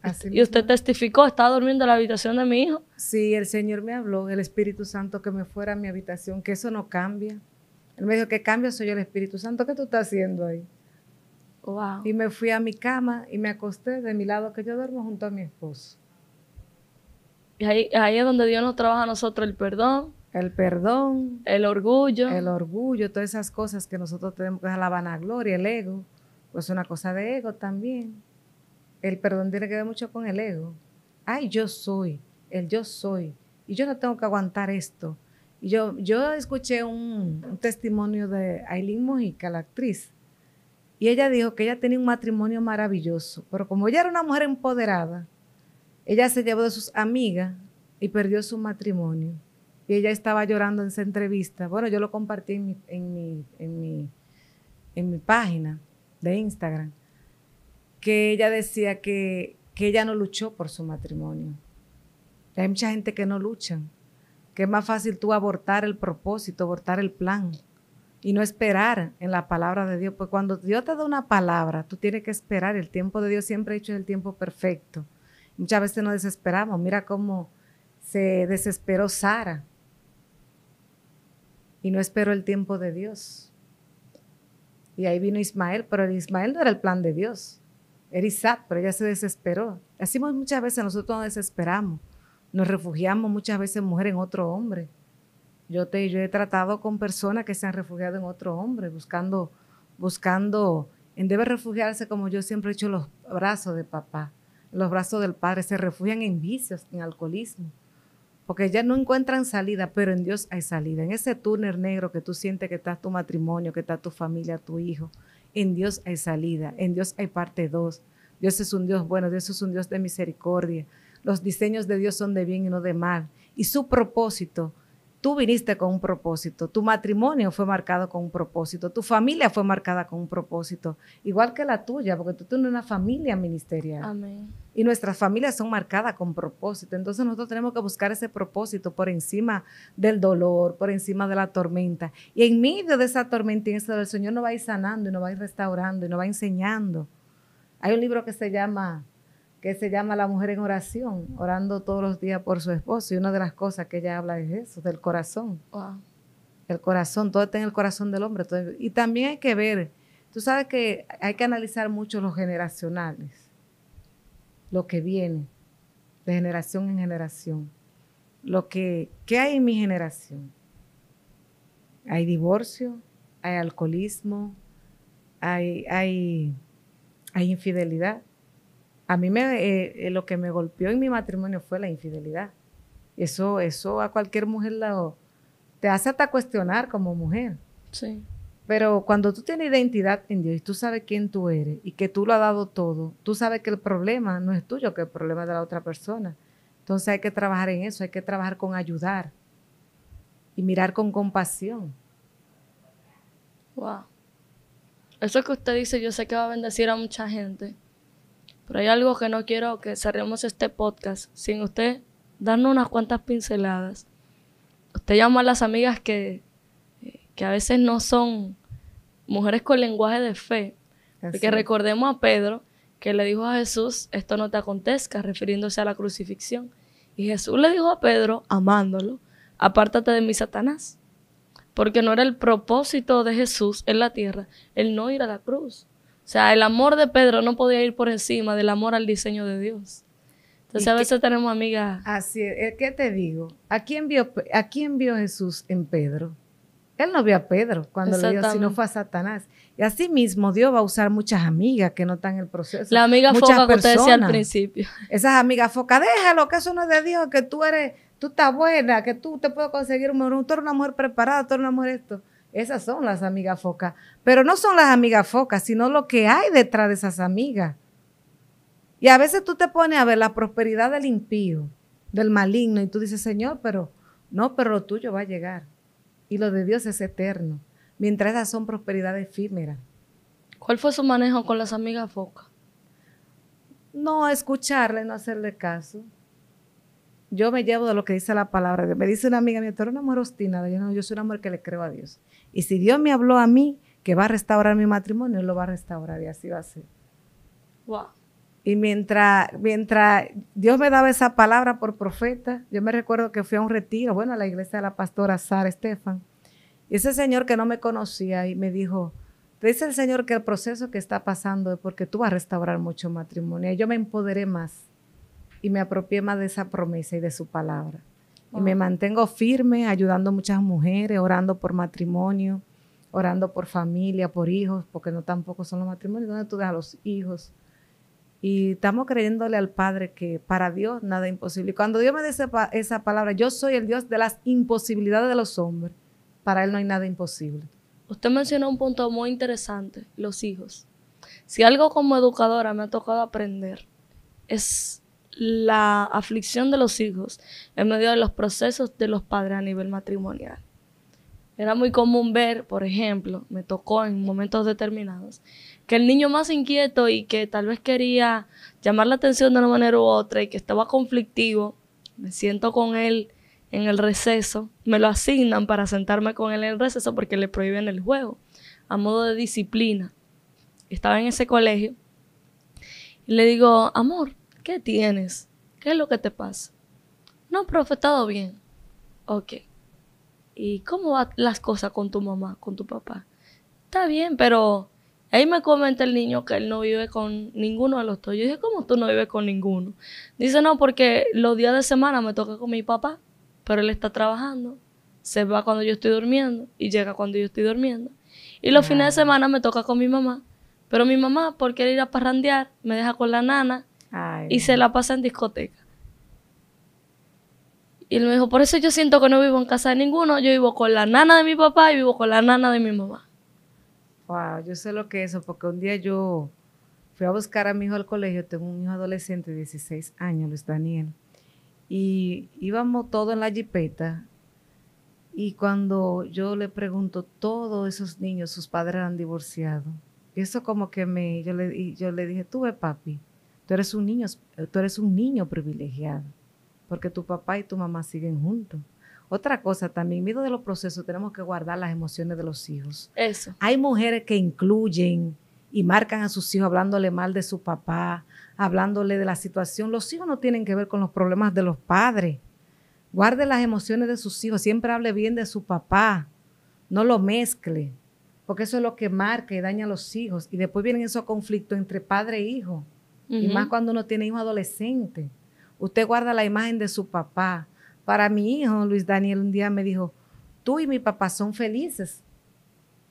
Así y usted testificó, estaba durmiendo en la habitación de mi hijo. Sí, el Señor me habló, el Espíritu Santo, que me fuera a mi habitación, que eso no cambia. Él me dijo, ¿qué cambia? Soy yo el Espíritu Santo, ¿qué tú estás haciendo ahí? Wow. Y me fui a mi cama y me acosté de mi lado, que yo duermo junto a mi esposo. Y ahí es donde Dios nos trabaja a nosotros el perdón. El perdón, el orgullo, todas esas cosas que nosotros tenemos que dejar, la vanagloria, el ego, pues una cosa de ego también. El perdón tiene que ver mucho con el ego. Ay, yo soy, el yo soy, y yo no tengo que aguantar esto. Y yo escuché un testimonio de Aileen Mujica, la actriz, y ella dijo que ella tenía un matrimonio maravilloso, pero como ella era una mujer empoderada, ella se llevó de sus amigas y perdió su matrimonio. Y ella estaba llorando en esa entrevista. Bueno, yo lo compartí en mi página de Instagram, que ella decía que ella no luchó por su matrimonio. Hay mucha gente que no luchan, que es más fácil tú abortar el propósito, abortar el plan y no esperar en la palabra de Dios. Pues cuando Dios te da una palabra, tú tienes que esperar. El tiempo de Dios siempre ha hecho el tiempo perfecto. Muchas veces nos desesperamos. Mira cómo se desesperó Sara. Y no esperó el tiempo de Dios. Y ahí vino Ismael, pero el Ismael no era el plan de Dios. Era Isaac, pero ella se desesperó. Así muchas veces nosotros nos desesperamos. Nos refugiamos muchas veces mujer en otro hombre. Yo he tratado con personas que se han refugiado en otro hombre, buscando, en debe refugiarse, como yo siempre he hecho, los brazos de papá, los brazos del Padre. Se refugian en vicios, en alcoholismo, porque ya no encuentran salida, pero en Dios hay salida. En ese túnel negro que tú sientes que está tu matrimonio, que está tu familia, tu hijo, en Dios hay salida, en Dios hay parte 2. Dios es un Dios bueno, Dios es un Dios de misericordia. Los diseños de Dios son de bien y no de mal. Y su propósito, tú viniste con un propósito, tu matrimonio fue marcado con un propósito, tu familia fue marcada con un propósito, igual que la tuya, porque tú tienes una familia ministerial. Amén. Y nuestras familias son marcadas con propósito. Entonces nosotros tenemos que buscar ese propósito por encima del dolor, por encima de la tormenta. Y en medio de esa tormenta, el Señor nos va a ir sanando, y nos va a ir restaurando, y nos va enseñando. Hay un libro que se llama La Mujer en Oración, orando todos los días por su esposo. Y una de las cosas que ella habla es eso, del corazón. Wow. El corazón, todo está en el corazón del hombre. Todo. Y también hay que ver, tú sabes que hay que analizar mucho los generacionales, lo que viene de generación en generación, ¿qué hay en mi generación? Hay divorcio, hay alcoholismo, hay infidelidad. A mí lo que me golpeó en mi matrimonio fue la infidelidad. Eso a cualquier mujer te hace hasta cuestionar como mujer. Sí. Pero cuando tú tienes identidad en Dios y tú sabes quién tú eres y que tú lo has dado todo, tú sabes que el problema no es tuyo, que el problema es de la otra persona. Entonces hay que trabajar en eso, hay que trabajar con ayudar y mirar con compasión. Wow. Eso que usted dice, yo sé que va a bendecir a mucha gente, pero hay algo que no quiero que cerremos este podcast sin usted darnos unas cuantas pinceladas. Usted llama a las amigas que a veces no son mujeres con lenguaje de fe. Así. Porque recordemos a Pedro, que le dijo a Jesús, esto no te acontezca, refiriéndose a la crucifixión. Y Jesús le dijo a Pedro, amándolo, apártate de mí, Satanás. Porque no era el propósito de Jesús en la tierra, el no ir a la cruz. O sea, el amor de Pedro no podía ir por encima del amor al diseño de Dios. Entonces a veces tenemos amigas. Así es, ¿qué te digo? ¿A quién vio Jesús en Pedro? Él no vio a Pedro cuando le dio, sino fue a Satanás. Y así mismo Dios va a usar muchas amigas que no están en el proceso. La amiga foca que usted decía al principio. Esas amigas foca, déjalo, que eso no es de Dios, que tú estás buena, que tú te puedes conseguir un mujer, tú eres una mujer preparada, tú eres una mujer esto. Esas son las amigas foca. Pero no son las amigas foca, sino lo que hay detrás de esas amigas. Y a veces tú te pones a ver la prosperidad del impío, del maligno, y tú dices, Señor, pero lo tuyo va a llegar. Y lo de Dios es eterno, mientras esas son prosperidad efímera. ¿Cuál fue su manejo con las amigas foca? No escucharle, no hacerle caso. Yo me llevo de lo que dice la palabra. Me dice una amiga mía, tú eres una mujer obstinada. Yo, no, yo soy una mujer que le creo a Dios. Y si Dios me habló a mí que va a restaurar mi matrimonio, Él lo va a restaurar y así va a ser. Wow. Y mientras Dios me daba esa palabra por profeta, yo me recuerdo que fui a un retiro, bueno, a la iglesia de la pastora Sara Estefan, y ese señor que no me conocía y me dijo, te dice el Señor que el proceso que está pasando es porque tú vas a restaurar mucho matrimonio. Y yo me empoderé más y me apropié más de esa promesa y de su palabra. Wow. Y me mantengo firme, ayudando a muchas mujeres, orando por matrimonio, orando por familia, por hijos, porque no tampoco son los matrimonios, donde tú dejas los hijos. Y estamos creyéndole al Padre que para Dios nada es imposible. Y cuando Dios me dice esa palabra, yo soy el Dios de las imposibilidades de los hombres. Para Él no hay nada imposible. Usted mencionó un punto muy interesante, los hijos. Si algo como educadora me ha tocado aprender, es la aflicción de los hijos en medio de los procesos de los padres a nivel matrimonial. Era muy común ver, por ejemplo, me tocó en momentos determinados, que el niño más inquieto y que tal vez quería llamar la atención de una manera u otra y que estaba conflictivo, me siento con él en el receso, me lo asignan para sentarme con él en el receso porque le prohíben el juego, a modo de disciplina. Estaba en ese colegio y le digo, amor, ¿qué tienes? ¿Qué es lo que te pasa? No, profe, todo bien. Ok. ¿Y cómo van las cosas con tu mamá, con tu papá? Está bien, pero ahí me comenta el niño que él no vive con ninguno de los dos. Yo dije, ¿cómo tú no vives con ninguno? Dice, no, porque los días de semana me toca con mi papá, pero él está trabajando. Se va cuando yo estoy durmiendo y llega cuando yo estoy durmiendo. Y los fines de semana me toca con mi mamá. Pero mi mamá, por querer ir a parrandear, me deja con la nana y se la pasa en discoteca. Y él me dijo, por eso yo siento que no vivo en casa de ninguno. Yo vivo con la nana de mi papá y vivo con la nana de mi mamá. Wow, yo sé lo que es eso, porque un día yo fui a buscar a mi hijo al colegio. Tengo un hijo adolescente de 16 años, Luis Daniel. Y íbamos todos en la jipeta. Y cuando yo le pregunto, todos esos niños, sus padres han divorciado. Y eso como que yo le dije, tú ve, papi, tú eres un niño privilegiado, porque tu papá y tu mamá siguen juntos. Otra cosa también, en medio de los procesos tenemos que guardar las emociones de los hijos. Eso. Hay mujeres que incluyen y marcan a sus hijos hablándole mal de su papá, hablándole de la situación. Los hijos no tienen que ver con los problemas de los padres. Guarde las emociones de sus hijos, siempre hable bien de su papá, no lo mezcle, porque eso es lo que marca y daña a los hijos. Y después vienen esos conflictos entre padre e hijo, y más cuando uno tiene hijos adolescentes. Usted guarda la imagen de su papá. Para mi hijo, Luis Daniel, un día me dijo, tú y mi papá son felices.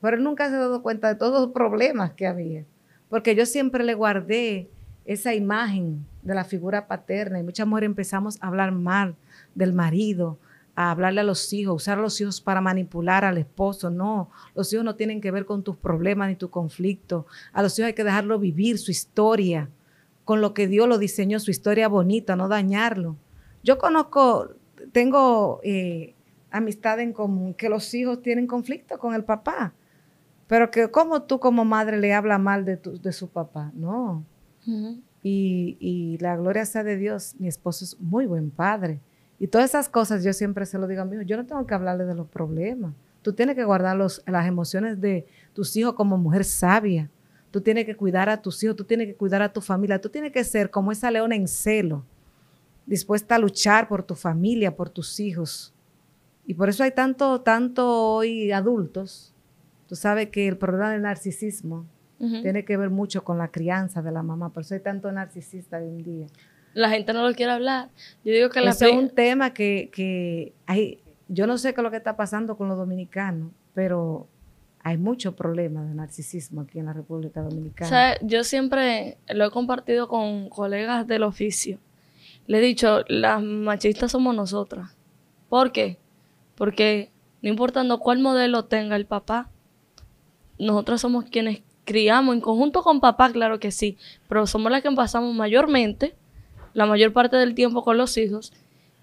Pero él nunca se ha dado cuenta de todos los problemas que había. Porque yo siempre le guardé esa imagen de la figura paterna. Y muchas mujeres empezamos a hablar mal del marido, a hablarle a los hijos, usar a los hijos para manipular al esposo. No, los hijos no tienen que ver con tus problemas ni tu conflicto. A los hijos hay que dejarlo vivir su historia, con lo que Dios lo diseñó, su historia bonita, no dañarlo. Yo conozco... Tengo amistad en común, que los hijos tienen conflicto con el papá, pero que como tú como madre le hablas mal de su papá, no. Y la gloria sea de Dios, mi esposo es muy buen padre. Y todas esas cosas yo siempre se lo digo a mi hijo, yo no tengo que hablarle de los problemas. Tú tienes que guardar las emociones de tus hijos como mujer sabia. Tú tienes que cuidar a tus hijos, tú tienes que cuidar a tu familia, tú tienes que ser como esa leona en celo, dispuesta a luchar por tu familia, por tus hijos. Y por eso hay tanto hoy adultos. Tú sabes que el problema del narcisismo Tiene que ver mucho con la crianza de la mamá. Por eso hay tanto narcisista hoy en día. La gente no lo quiere hablar. Yo digo que la es un tema que hay. Yo no sé qué es lo que está pasando con los dominicanos, pero hay muchos problemas de narcisismo aquí en la República Dominicana. O sea, yo siempre lo he compartido con colegas del oficio. Le he dicho, las machistas somos nosotras. ¿Por qué? Porque no importando cuál modelo tenga el papá, nosotras somos quienes criamos en conjunto con papá, claro que sí, pero somos las que pasamos mayormente, la mayor parte del tiempo con los hijos,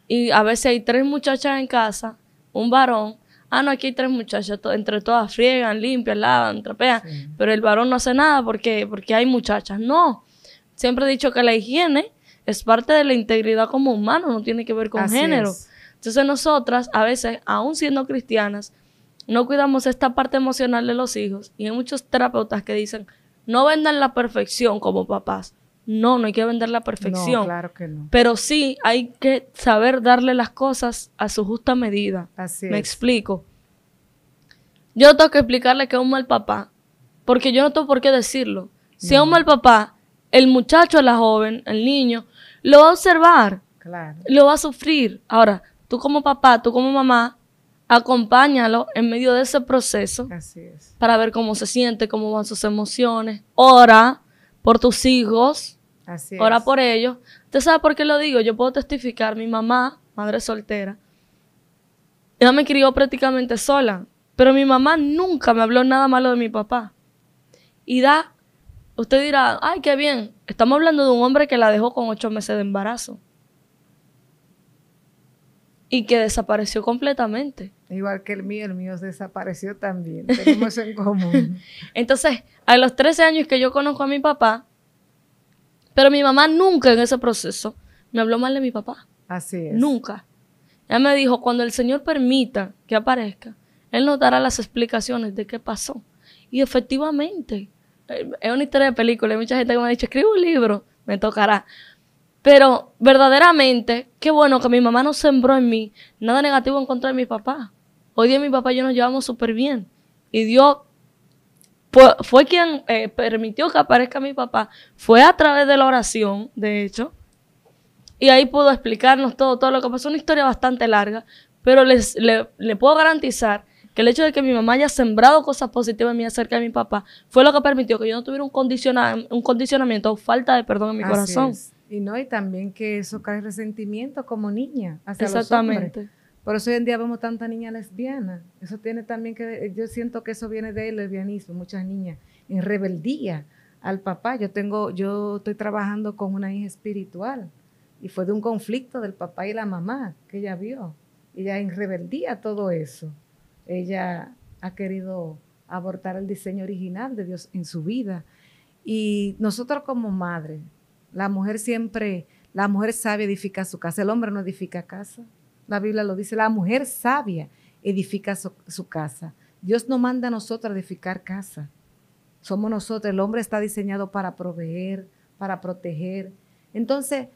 y a veces hay 3 muchachas en casa, un varón, ah no, aquí hay 3 muchachas, entre todas friegan, limpian, lavan, trapean, sí, pero el varón no hace nada porque hay muchachas. No, siempre he dicho que la higiene es parte de la integridad como humano, no tiene que ver con género. Entonces nosotras a veces, aún siendo cristianas, no cuidamos esta parte emocional de los hijos. Y hay muchos terapeutas que dicen, no vendan la perfección como papás. No, no hay que vender la perfección. No, claro que no. Pero sí hay que saber darle las cosas a su justa medida. Así es. Me explico. Yo tengo que explicarle que es un mal papá, porque yo no tengo por qué decirlo. Si es un mal papá, el muchacho, la joven, el niño, lo va a observar. Claro. Lo va a sufrir. Ahora, tú como papá, tú como mamá, acompáñalo en medio de ese proceso. Así es. Para ver cómo se siente, cómo van sus emociones. Ora por tus hijos. Así es. Ora por ellos. ¿Usted sabe por qué lo digo? Yo puedo testificar. Mi mamá, madre soltera, ella me crió prácticamente sola. Pero mi mamá nunca me habló nada malo de mi papá. Y usted dirá, ay, qué bien. Estamos hablando de un hombre que la dejó con 8 meses de embarazo. Y que desapareció completamente. Igual que el mío desapareció también. Tenemos en común. Entonces, a los 13 años que yo conozco a mi papá, pero mi mamá nunca en ese proceso me habló mal de mi papá. Así es. Nunca. Ella me dijo, cuando el Señor permita que aparezca, Él nos dará las explicaciones de qué pasó. Y efectivamente, es una historia de película. Hay mucha gente que me ha dicho, escribe un libro, me tocará. Pero verdaderamente, qué bueno que mi mamá no sembró en mí nada negativo en contra de mi papá. Hoy día mi papá y yo nos llevamos súper bien. Y Dios fue quien permitió que aparezca mi papá. Fue a través de la oración, de hecho. Y ahí pudo explicarnos todo lo que pasó. Una historia bastante larga. Pero le puedo garantizar que el hecho de que mi mamá haya sembrado cosas positivas en mí acerca de mi papá fue lo que permitió que yo no tuviera un condicionamiento o falta de perdón en mi corazón. Así es. Y también que eso cae resentimiento como niña hacia los hombres. Exactamente. Por eso hoy en día vemos tanta niña lesbiana. Eso tiene también que... Yo siento que eso viene del lesbianismo, muchas niñas en rebeldía al papá. Yo estoy trabajando con una hija espiritual y fue de un conflicto del papá y la mamá que ella vio. Ella en rebeldía todo eso. Ella ha querido abortar el diseño original de Dios en su vida. Y nosotros como madres... La mujer sabia edifica su casa. El hombre no edifica casa. La Biblia lo dice, la mujer sabia edifica su casa. Dios no manda a nosotros a edificar casa. Somos nosotros. El hombre está diseñado para proveer, para proteger. Entonces,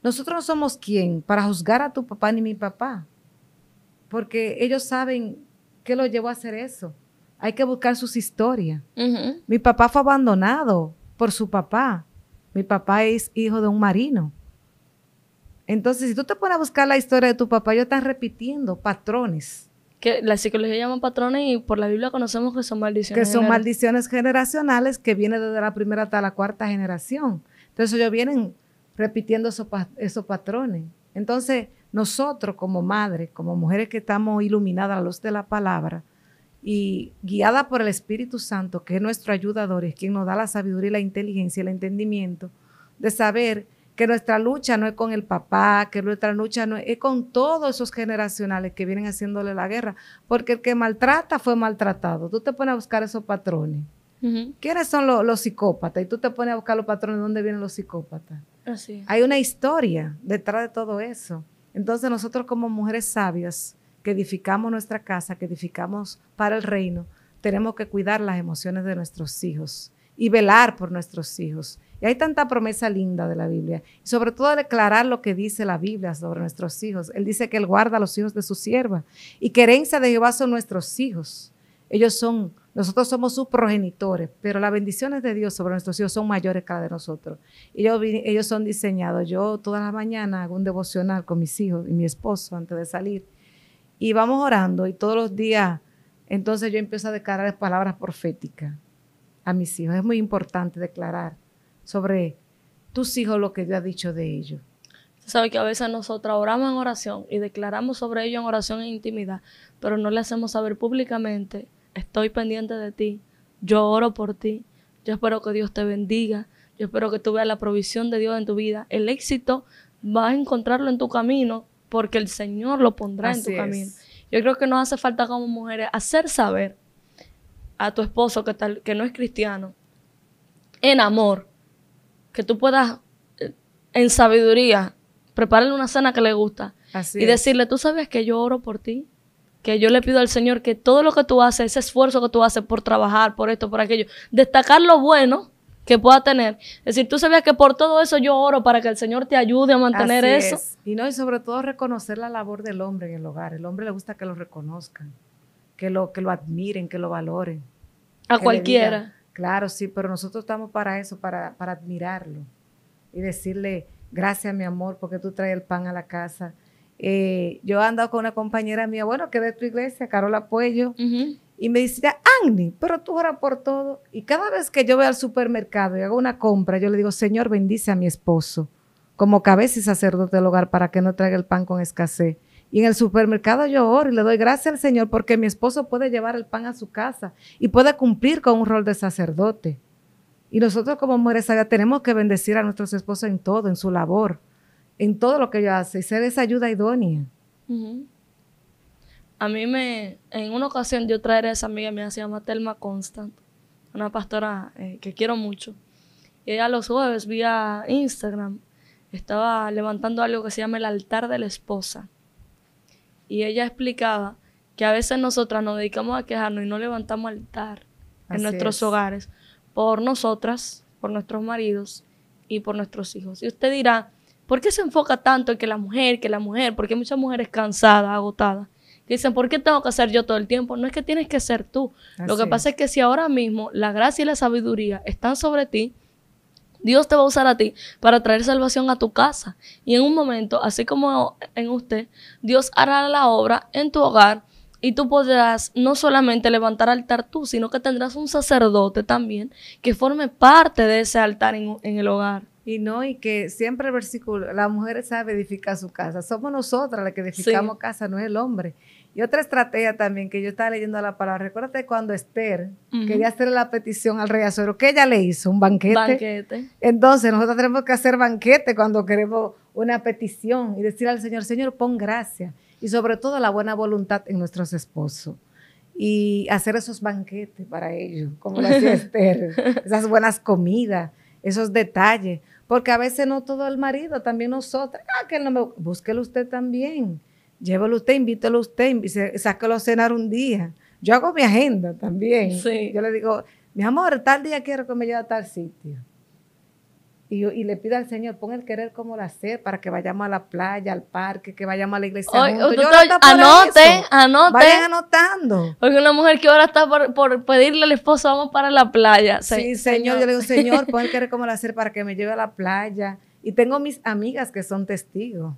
nosotros no somos quien para juzgar a tu papá ni mi papá. Porque ellos saben qué lo llevó a hacer eso. Hay que buscar sus historias. Mi papá fue abandonado por su papá. Mi papá es hijo de un marino. Entonces, si tú te pones a buscar la historia de tu papá, ellos están repitiendo patrones. Que la psicología llama patrones y por la Biblia conocemos que son maldiciones. Que son maldiciones generacionales que vienen desde la primera hasta la cuarta generación. Entonces, ellos vienen repitiendo esos patrones. Entonces, nosotros como madres, como mujeres que estamos iluminadas a la luz de la palabra y guiada por el Espíritu Santo, que es nuestro ayudador, es quien nos da la sabiduría, la inteligencia, el entendimiento, de saber que nuestra lucha no es con el papá, que nuestra lucha no es con todos esos generacionales que vienen haciéndole la guerra, porque el que maltrata fue maltratado. Tú te pones a buscar esos patrones. ¿Quiénes son los psicópatas? Y tú te pones a buscar los patrones, ¿dónde vienen los psicópatas? Así. Hay una historia detrás de todo eso. Entonces nosotros como mujeres sabias, que edificamos nuestra casa, que edificamos para el reino, tenemos que cuidar las emociones de nuestros hijos y velar por nuestros hijos. Y hay tanta promesa linda de la Biblia. Y sobre todo declarar lo que dice la Biblia sobre nuestros hijos. Él dice que Él guarda a los hijos de su sierva y que herencia de Jehová son nuestros hijos. Ellos son Nosotros somos sus progenitores, pero las bendiciones de Dios sobre nuestros hijos son mayores que las de nosotros. Ellos son diseñados. Yo todas las mañanas hago un devocional con mis hijos y mi esposo antes de salir. Y vamos orando y todos los días, entonces yo empiezo a declarar palabras proféticas a mis hijos. Es muy importante declarar sobre tus hijos lo que Dios ha dicho de ellos. Usted sabe que a veces nosotras oramos en oración y declaramos sobre ellos en oración en intimidad, pero no le hacemos saber públicamente: estoy pendiente de ti, yo oro por ti, yo espero que Dios te bendiga, yo espero que tú veas la provisión de Dios en tu vida. El éxito vas a encontrarlo en tu camino porque el Señor lo pondrá en tu camino. Yo creo que nos hace falta como mujeres hacer saber a tu esposo que no es cristiano, en amor, que tú puedas, en sabiduría, prepararle una cena que le gusta y decirle: tú sabes que yo oro por ti, que yo le pido al Señor que todo lo que tú haces, ese esfuerzo que tú haces por trabajar, por esto, por aquello, destacar lo bueno que pueda tener. Es decir, tú sabías que por todo eso yo oro para que el Señor te ayude a mantener eso. Y sobre todo reconocer la labor del hombre en el hogar. El hombre le gusta que lo reconozcan, que lo admiren, que lo valoren. A cualquiera. Claro, sí, pero nosotros estamos para eso, para admirarlo y decirle: gracias, mi amor, porque tú traes el pan a la casa. Yo he andado con una compañera mía, bueno, que de tu iglesia, Carola Pueyo, y me decía: Annie, pero tú oras por todo. Y cada vez que yo voy al supermercado y hago una compra, yo le digo: Señor, bendice a mi esposo como cabeza y sacerdote del hogar para que no traiga el pan con escasez. Y en el supermercado yo oro y le doy gracias al Señor porque mi esposo puede llevar el pan a su casa y puede cumplir con un rol de sacerdote. Y nosotros como mujeres sabias tenemos que bendecir a nuestros esposos en todo, en su labor, en todo lo que ella hace, y ser esa ayuda idónea. A mí en una ocasión yo traer a esa amiga mía, se llama Thelma Constant, una pastora que quiero mucho. Y ella los jueves vía Instagram estaba levantando algo que se llama el altar de la esposa. Y ella explicaba que a veces nosotras nos dedicamos a quejarnos y no levantamos altar en nuestros hogares por nosotras, por nuestros maridos y por nuestros hijos. Y usted dirá: ¿por qué se enfoca tanto en que la mujer? Porque hay muchas mujeres cansadas, agotadas, que dicen: ¿por qué tengo que ser yo todo el tiempo? No es que tienes que ser tú. Lo que pasa es que si ahora mismo la gracia y la sabiduría están sobre ti, Dios te va a usar a ti para traer salvación a tu casa. Y en un momento, así como en usted, Dios hará la obra en tu hogar y tú podrás no solamente levantar altar tú, sino que tendrás un sacerdote también que forme parte de ese altar en el hogar. Y que siempre el versículo, la mujer sabe edificar su casa. Somos nosotras las que edificamos casa, no es el hombre. Y otra estrategia también que yo estaba leyendo la palabra. Recuérdate cuando Esther quería hacerle la petición al rey Azuero, ¿qué ella le hizo? Un banquete. Entonces nosotros tenemos que hacer banquete cuando queremos una petición y decir al Señor: Señor, pon gracia. Y sobre todo la buena voluntad en nuestros esposos. Y hacer esos banquetes para ellos, como lo hacía Esther. Esas buenas comidas, esos detalles. Porque a veces no todo el marido, también nosotros. Que él no me... Búsquelo usted también. Llévelo usted, invítelo usted, sáquelo a cenar un día. Yo hago mi agenda también. Yo le digo: mi amor, tal día quiero que me lleve a tal sitio. Y le pido al Señor: pon el querer como el hacer para que vayamos a la playa, al parque, que vayamos a la iglesia. Anoten. Vayan anotando. Porque una mujer que ahora está por pedirle al esposo: vamos para la playa. Señor, yo le digo: Señor, pon el querer como el hacer para que me lleve a la playa. Y tengo mis amigas que son testigos,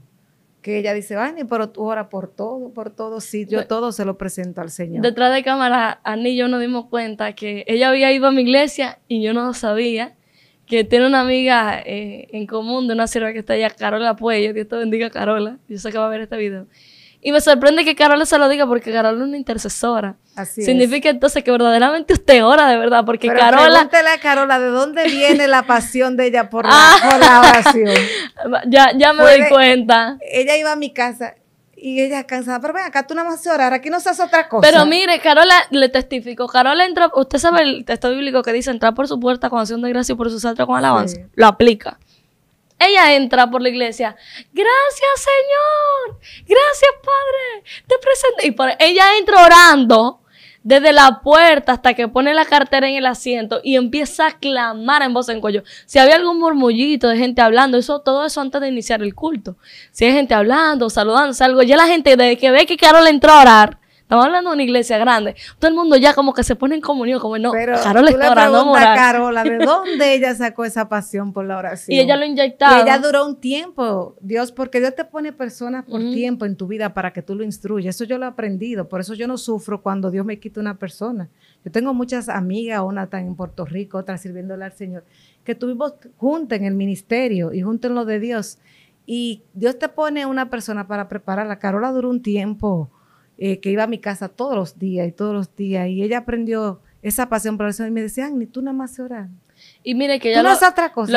que ella dice: Annie, pero tú oras por todo. Sí, yo todo se lo presento al Señor. Detrás de cámara, Annie y yo nos dimos cuenta que ella había ido a mi iglesia y yo no lo sabía, que tiene una amiga en común de una sierva que está allá, Carola Pueyo. Dios te bendiga, Carola. Yo sé que va a ver este video. Y me sorprende que Carola se lo diga porque Carola es una intercesora. Significa entonces que verdaderamente usted ora de verdad, porque pero Carola... Pregúntale a Carola de dónde viene la pasión de ella por la oración. Ya me doy cuenta. Ella iba a mi casa y ella cansada, pero ven acá, tú nada más se orar, aquí no se hace otra cosa. Pero mire, Carola, le testifico, Carola entra, usted sabe el texto bíblico que dice: entrar por su puerta con acción de gracia y por su salto con alabanza. Lo aplica. Ella entra por la iglesia: gracias, Señor, gracias, Padre, te presento. Y ella entra orando desde la puerta hasta que pone la cartera en el asiento y empieza a clamar en voz en cuello. Si había algún murmullito de gente hablando, todo eso antes de iniciar el culto. Si hay gente hablando, saludando, algo, ya la gente desde que ve que Carola entró a orar, Estamos hablando de una iglesia grande. Todo el mundo ya como que se pone en comunión, como no, pero Carola está orando moral. Pero Carola, ¿de dónde ella sacó esa pasión por la oración? Y ella lo inyectaba. Y ella duró un tiempo, Dios, porque Dios te pone personas por tiempo en tu vida para que tú lo instruyas. Eso yo lo he aprendido, por eso yo no sufro cuando Dios me quita una persona. Yo tengo muchas amigas, una está en Puerto Rico, otra sirviéndole al Señor, que tuvimos juntas en el ministerio y juntas en lo de Dios. Y Dios te pone una persona para prepararla. Carola duró un tiempo. Que iba a mi casa todos los días, y ella aprendió esa pasión por la oración, y me decía, Annie, tú nada más se orar. Y mire que ya no lo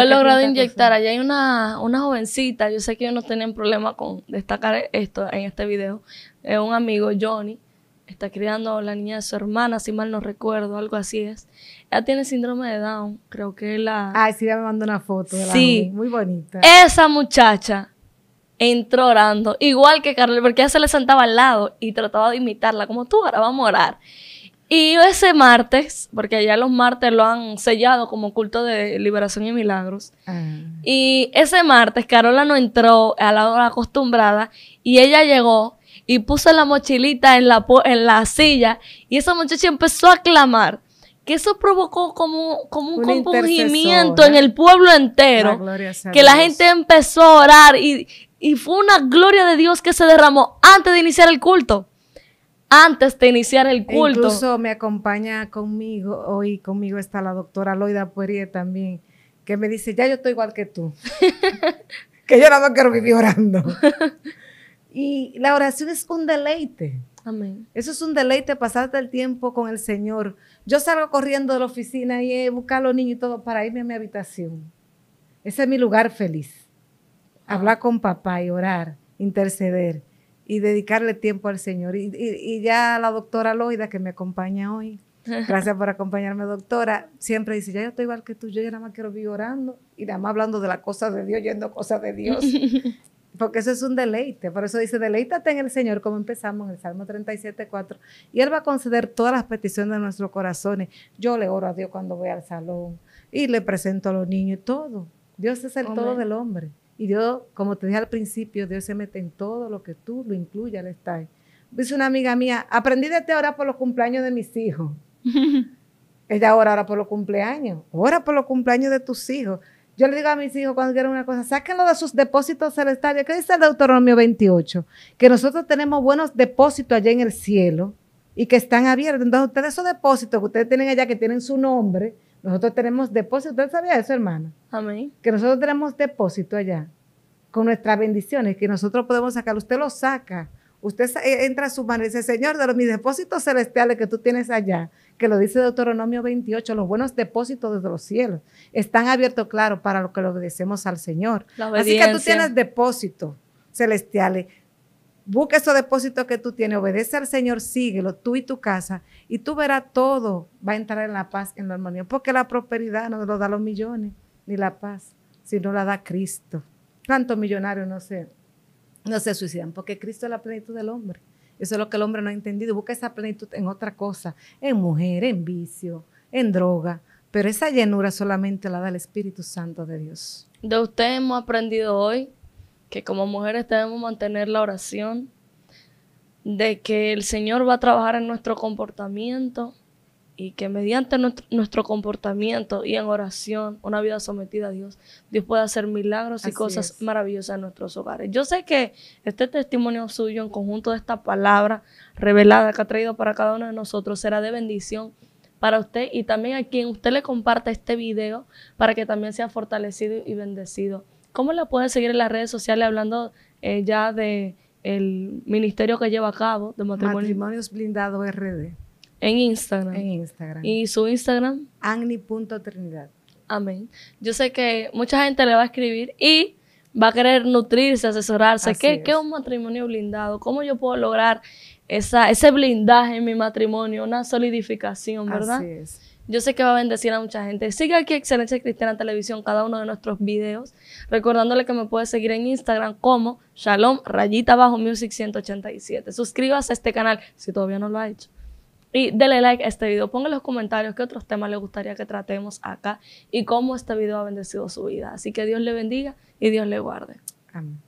he logrado inyectar. Allá hay una jovencita, yo sé que ellos no tienen problema con destacar esto en este video, es un amigo, Johnny, está criando la niña de su hermana, si mal no recuerdo, algo así es. Ella tiene síndrome de Down, creo que es la... Ay, sí, ya me mandó una foto de la sí, muy bonita. Esa muchacha entró orando, igual que Carola, porque ella se le sentaba al lado y trataba de imitarla, como tú, ahora vamos a orar. Y ese martes, porque ya los martes lo han sellado como culto de liberación y milagros, y ese martes Carola no entró a la hora acostumbrada, y ella llegó y puso la mochilita en la silla, y esa muchacha empezó a clamar, que eso provocó como un compungimiento en el pueblo entero, que la gente empezó a orar, y fue una gloria de Dios que se derramó antes de iniciar el culto. Antes de iniciar el culto. E incluso me acompaña conmigo, hoy conmigo está la doctora Loida Puerier también, que me dice, ya yo estoy igual que tú. Que yo nada más quiero vivir orando. Y la oración es un deleite. Amén. Eso es un deleite, pasarte el tiempo con el Señor. Yo salgo corriendo de la oficina y buscar a los niños y todo para irme a mi habitación. Ese es mi lugar feliz. Hablar con papá y orar, interceder y dedicarle tiempo al Señor. Y ya la doctora Loida, que me acompaña hoy, gracias por acompañarme, doctora, siempre dice, ya yo estoy igual que tú, yo ya nada más quiero vivir orando y nada más hablando de las cosas de Dios, yendo cosas de Dios. Porque eso es un deleite. Por eso dice, deleítate en el Señor, como empezamos en el Salmo 37:4. Y Él va a conceder todas las peticiones de nuestros corazones. Yo le oro a Dios cuando voy al salón y le presento a los niños y todo. Dios es el todo del hombre. Y Dios, como te dije al principio, Dios se mete en todo lo que tú lo incluyas, le está ahí. Dice una amiga mía, aprendí de ti a orar por los cumpleaños de mis hijos. Ella ora por los cumpleaños. Ora por los cumpleaños de tus hijos. Yo le digo a mis hijos cuando quieran una cosa, sáquenlo de sus depósitos celestiales. ¿Qué dice el Deuteronomio 28? Que nosotros tenemos buenos depósitos allá en el cielo y que están abiertos. Entonces ustedes esos depósitos que ustedes tienen allá, que tienen su nombre, nosotros tenemos depósito. ¿Usted sabía eso, hermana? Amén. Que nosotros tenemos depósito allá con nuestras bendiciones, que nosotros podemos sacar. Usted lo saca. Usted entra a su mano y dice, Señor, de mis depósitos celestiales que tú tienes allá, que lo dice Deuteronomio 28, los buenos depósitos desde los cielos, están abiertos, claro, para lo que le obedecemos al Señor. Así que tú tienes depósitos celestiales. Busca esos depósitos que tú tienes, obedece al Señor, síguelo, tú y tu casa, y tú verás todo, va a entrar en la paz, en la armonía, porque la prosperidad no lo da los millones, ni la paz, sino la da Cristo. ¿Cuántos millonarios no se suicidan? Porque Cristo es la plenitud del hombre. Eso es lo que el hombre no ha entendido, busca esa plenitud en otra cosa, en mujer, en vicio, en droga, pero esa llenura solamente la da el Espíritu Santo de Dios. De usted hemos aprendido hoy que como mujeres debemos mantener la oración, de que el Señor va a trabajar en nuestro comportamiento y que mediante nuestro comportamiento y en oración, una vida sometida a Dios, Dios puede hacer milagros y cosas maravillosas en nuestros hogares. Yo sé que este testimonio suyo, en conjunto de esta palabra revelada que ha traído para cada uno de nosotros, será de bendición para usted y también a quien usted le comparta este video para que también sea fortalecido y bendecido. ¿Cómo la pueden seguir en las redes sociales hablando ya del ministerio que lleva a cabo de Matrimonios Blindados RD? En Instagram. En Instagram. ¿Y su Instagram? Annie.Trinidad. Amén. Yo sé que mucha gente le va a escribir y va a querer nutrirse, asesorarse. ¿Qué es un matrimonio blindado? ¿Cómo yo puedo lograr ese blindaje en mi matrimonio? Una solidificación, ¿verdad? Así es. Yo sé que va a bendecir a mucha gente. Sigue aquí Excelencia Cristiana Televisión, cada uno de nuestros videos. Recordándole que me puede seguir en Instagram como /music187. Suscríbase a este canal si todavía no lo ha hecho. Y dele like a este video. Ponga en los comentarios qué otros temas le gustaría que tratemos acá y cómo este video ha bendecido su vida. Así que Dios le bendiga y Dios le guarde. Amén.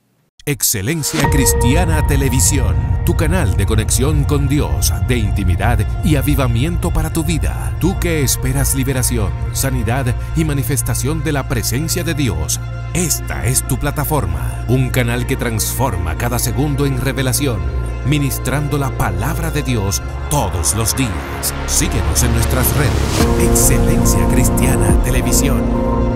Excelencia Cristiana Televisión, tu canal de conexión con Dios, de intimidad y avivamiento para tu vida. Tú que esperas liberación, sanidad y manifestación de la presencia de Dios, esta es tu plataforma. Un canal que transforma cada segundo en revelación, ministrando la palabra de Dios todos los días. Síguenos en nuestras redes. Excelencia Cristiana Televisión.